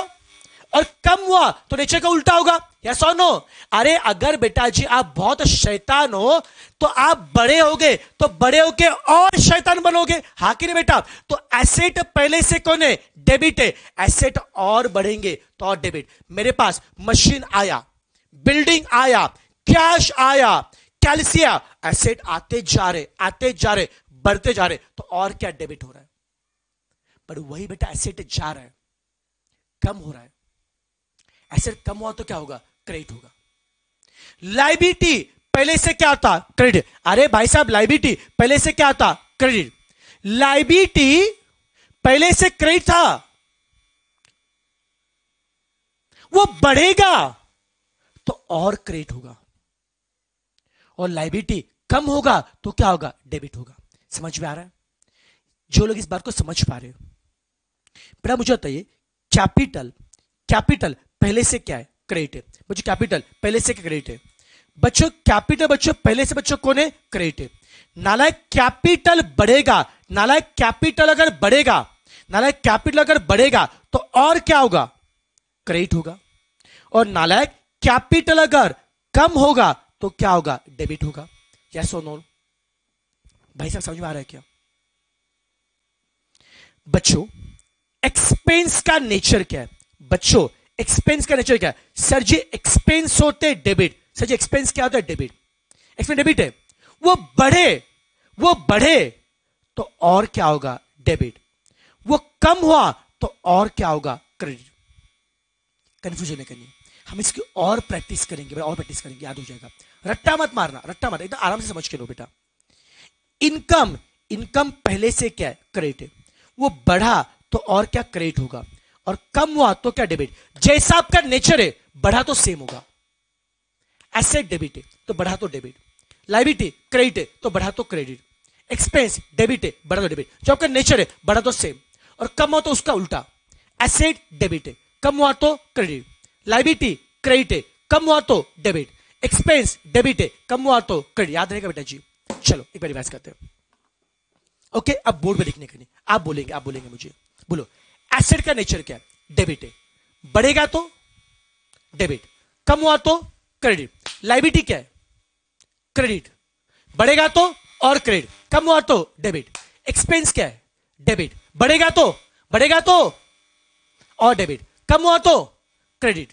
और कम हुआ तो नेचर का उल्टा होगा। यस और नो? अरे अगर बेटा जी आप बहुत शैतान हो तो आप बड़े होगे, तो बड़े होके और शैतान बनोगे, हाँ कि नहीं बेटा। तो एसेट पहले से कौन है, डेबिट है, एसेट और बढ़ेंगे तो और डेबिट। मेरे पास मशीन आया, बिल्डिंग आया, कैश आया, कैल्सिया, एसेट आते जा रहे, आते जा रहे, बढ़ते जा रहे, तो और क्या, डेबिट हो रहा है। पर वही बेटा एसेट जा रहा है, कम हो रहा है, एसेट कम हुआ तो क्या होगा, क्रेडिट होगा। लायबिलिटी पहले से क्या था, क्रेडिट। अरे भाई साहब लायबिलिटी पहले से क्या था, क्रेडिट। लायबिलिटी पहले से क्रेडिट था, वो बढ़ेगा तो और क्रेडिट होगा, और लायबिलिटी कम होगा तो क्या होगा, डेबिट होगा। समझ में आ रहा है? जो लोग इस बात को समझ पा रहे हो बेटा मुझे बताइए, कैपिटल, कैपिटल पहले से क्या है, क्रेडिट है। बच्चों कैपिटल पहले से क्या, क्रेडिट है बच्चों। कैपिटल बच्चों पहले से बच्चों कौन है, क्रेडिट है। नालायक कैपिटल बढ़ेगा, नालायक कैपिटल अगर बढ़ेगा, नालायक कैपिटल अगर बढ़ेगा तो और क्या होगा, क्रेडिट होगा, और नालायक कैपिटल अगर कम होगा तो क्या होगा, डेबिट होगा। यस और नो? भाई साहब समझ में आ रहा है क्या? बच्चों एक्सपेंस का नेचर क्या है, बच्चों एक्सपेंस का नेचर क्या है? सर जी एक्सपेंस होते डेबिट। सर जी एक्सपेंस क्या होता है, डेबिट। एक्सपेंस डेबिट है, वो बढ़े तो और क्या होगा, डेबिट, वो कम हुआ तो और क्या होगा, क्रेडिट। कंफ्यूजन नहीं करनी, हम इसकी और प्रैक्टिस करेंगे, और प्रैक्टिस करेंगे, याद हो जाएगा। रट्टा मत मारना, रट्टा मत, एकदम आराम से समझ के लो बेटा। इनकम, इनकम पहले से क्या है, क्रेडिट है, वो बढ़ा तो और क्या, क्रेडिट होगा, और कम हुआ तो क्या, डेबिट। जैसा आपका नेचर है बढ़ा तो सेम होगा, एसेट डेबिट है तो बढ़ा तो डेबिट, लायबिलिटी क्रेडिट है तो बढ़ा तो क्रेडिट, एक्सपेंस डेबिट है बढ़ा तो डेबिट। जो आपका नेचर है बढ़ा तो सेम, और कम हुआ तो उसका उल्टा, एसेट डेबिट है कम हुआ तो क्रेडिट, लायबिलिटी क्रेडिट है कम हुआ तो डेबिट, एक्सपेंस डेबिट है कम हुआ तो क्रेडिट। याद रहेगा बेटा जी। चलो एक बार रिवाइज करते हैं। ओके अब बोर्ड में लिखने के लिए आप बोलेंगे, आप बोलेंगे मुझे, बोलो एसेट का नेचर क्या है, डेबिट है, बढ़ेगा तो डेबिट, कम हुआ तो क्रेडिट। लायबिलिटी क्या है, क्रेडिट, बढ़ेगा तो और क्रेडिट, कम हुआ तो डेबिट। एक्सपेंस क्या है, डेबिट, बढ़ेगा तो और डेबिट, कम हुआ तो क्रेडिट।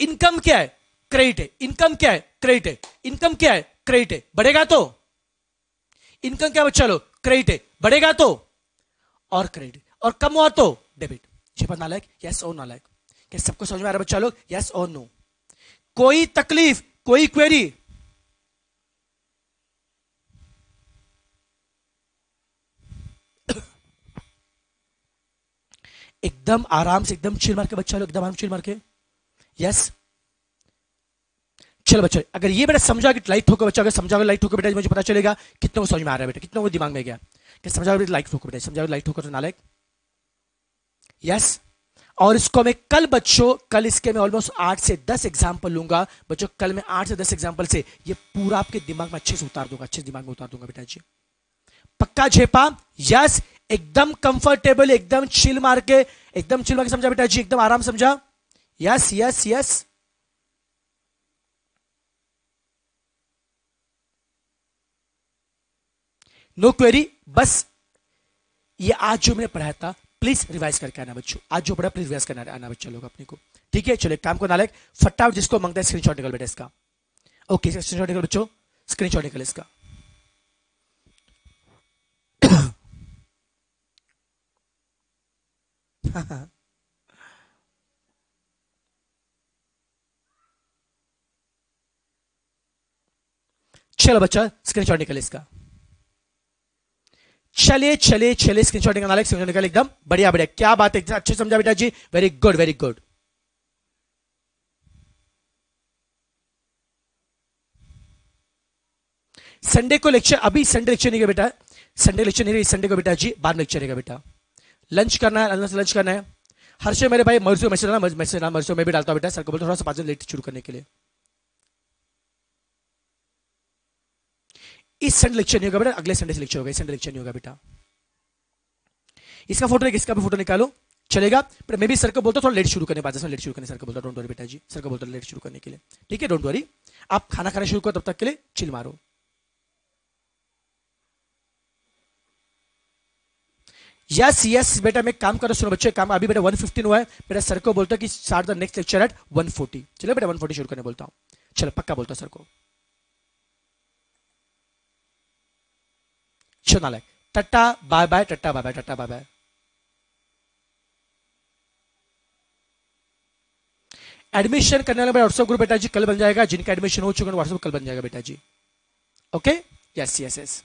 इनकम क्या है, क्रेडिट है, इनकम क्या है, क्रेडिट है, इनकम क्या है, क्रेडिट है, बढ़ेगा तो, इनकम क्या चलो क्रेडिट है, बढ़ेगा तो और क्रेडिट, और कम हुआ तो डेबिट। छिपा नालायक, यस और नालायक, क्या सबको समझ में आ रहा है बच्चा लोग? यस और नो? कोई तकलीफ, कोई क्वेरी? एकदम आराम से, एकदम चिल मार के बच्चा लोग, एकदम आराम चिल मार के। यस चलो बच्चा, अगर ये बेटा समझा कि लाइट ठोको बच्चा, अगर समझा लाइट ठोको बेटा मुझे पता चलेगा कितनों को समझ में आ रहा है बेटा, कितनों को दिमाग में गया कि समझा लाइट ठोको बेटा, समझा लाइट ठोको तो नालायक। यस और इसको मैं कल बच्चों, कल इसके मैं ऑलमोस्ट 8 से 10 एग्जाम्पल लूंगा बच्चों। कल मैं 8 से 10 एग्जाम्पल से ये पूरा आपके दिमाग में अच्छे से उतार दूंगा, अच्छे से दिमाग में उतार दूंगा बेटा जी। पक्का झेपा? यस एकदम कंफर्टेबल, एकदम चिल मार के, एकदम चिल मार के समझा बेटा जी, एकदम आराम समझा। Yes yes yes no query, बस ये आज जो मैंने पढ़ाया था प्लीज रिवाइज करके आना बच्चों, आज जो पढ़ा प्लीज रिवाइज करना आना बच्चों लोग अपने को, ठीक है। चलो एक काम को नालायक फटाफट जिसको मांगता है स्क्रीनशॉट निकल बेटा इसका, ओके स्क्रीनशॉट निकल बच्चों, स्क्रीनशॉट निकल इसका। चलो बच्चा स्क्रीनशॉट निकल इसका, चले चले चले स्क्रीनशॉट निकालना, स्क्रीनशॉट निकाल, एकदम बढ़िया बढ़िया, क्या बात है, अच्छे समझा बेटा जी, very good very good. Sunday को लेक्चर, अभी संडे लेक्चर नहीं गया बेटा, संडे लेक्चर नहीं, संडे को बेटा जी बाद में लेक्चर रहेगा बेटा, लंच करना है, लंच करना है। हर्षो मेरे भाई मर्सो मैसेज आना, मैसेज आना, मर्सो मैं भी डालता हूँ बेटा सर को, बोलता थोड़ा सा 5 मिनट लेट शुरू करने के लिए। इस संडे लेक्चर नहीं होगा बेटा, अगले संडे से लेक्चर होगा, इस संडे लेक्चर नहीं होगा बेटा। इसका फोटो, इसका भी फोटो निकालो चलेगा, पर मैं भी सर को बोलता हूँ थोड़ा लेट शुरू करने, बाद में लेट शुरू करने सर को बोलता हूँ, डोंट वरी बेटा जी, सर को बोलता हूँ लेट शुरू करने के लिए, ठीक है डोंट वरी। आप खाना खाना शुरू करो, तब तक के लिए चिल मारो। यस यस बेटा मैं काम कर रहा हूँ, सुनो बच्चे काम, अभी बेटा 115 हुआ है बेटा, सर को बोलता हूँ कि start the next lecture at 140, चलो बेटा 140 शुरू करने बोलता हूँ, चलो पक्का बोलता हूँ सर को। चलो नालायक tata bye bye, tata bye bye, tata bye bye. Admission करने वाले व्हाट्सएप ग्रुप बेटा जी कल बन जाएगा, जिनका एडमिशन हो चुका है व्हाट्सएप कल बन जाएगा बेटा जी, ओके यस यस यस।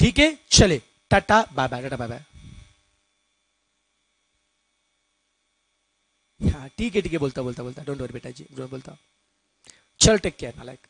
ठीक है चले tata bye bye, tata bye bye, हाँ ठीक है बोलता बोलता बोलता, डोंट वरी बेटा जी डोंट बोलता, चल टेक केयर नालायक।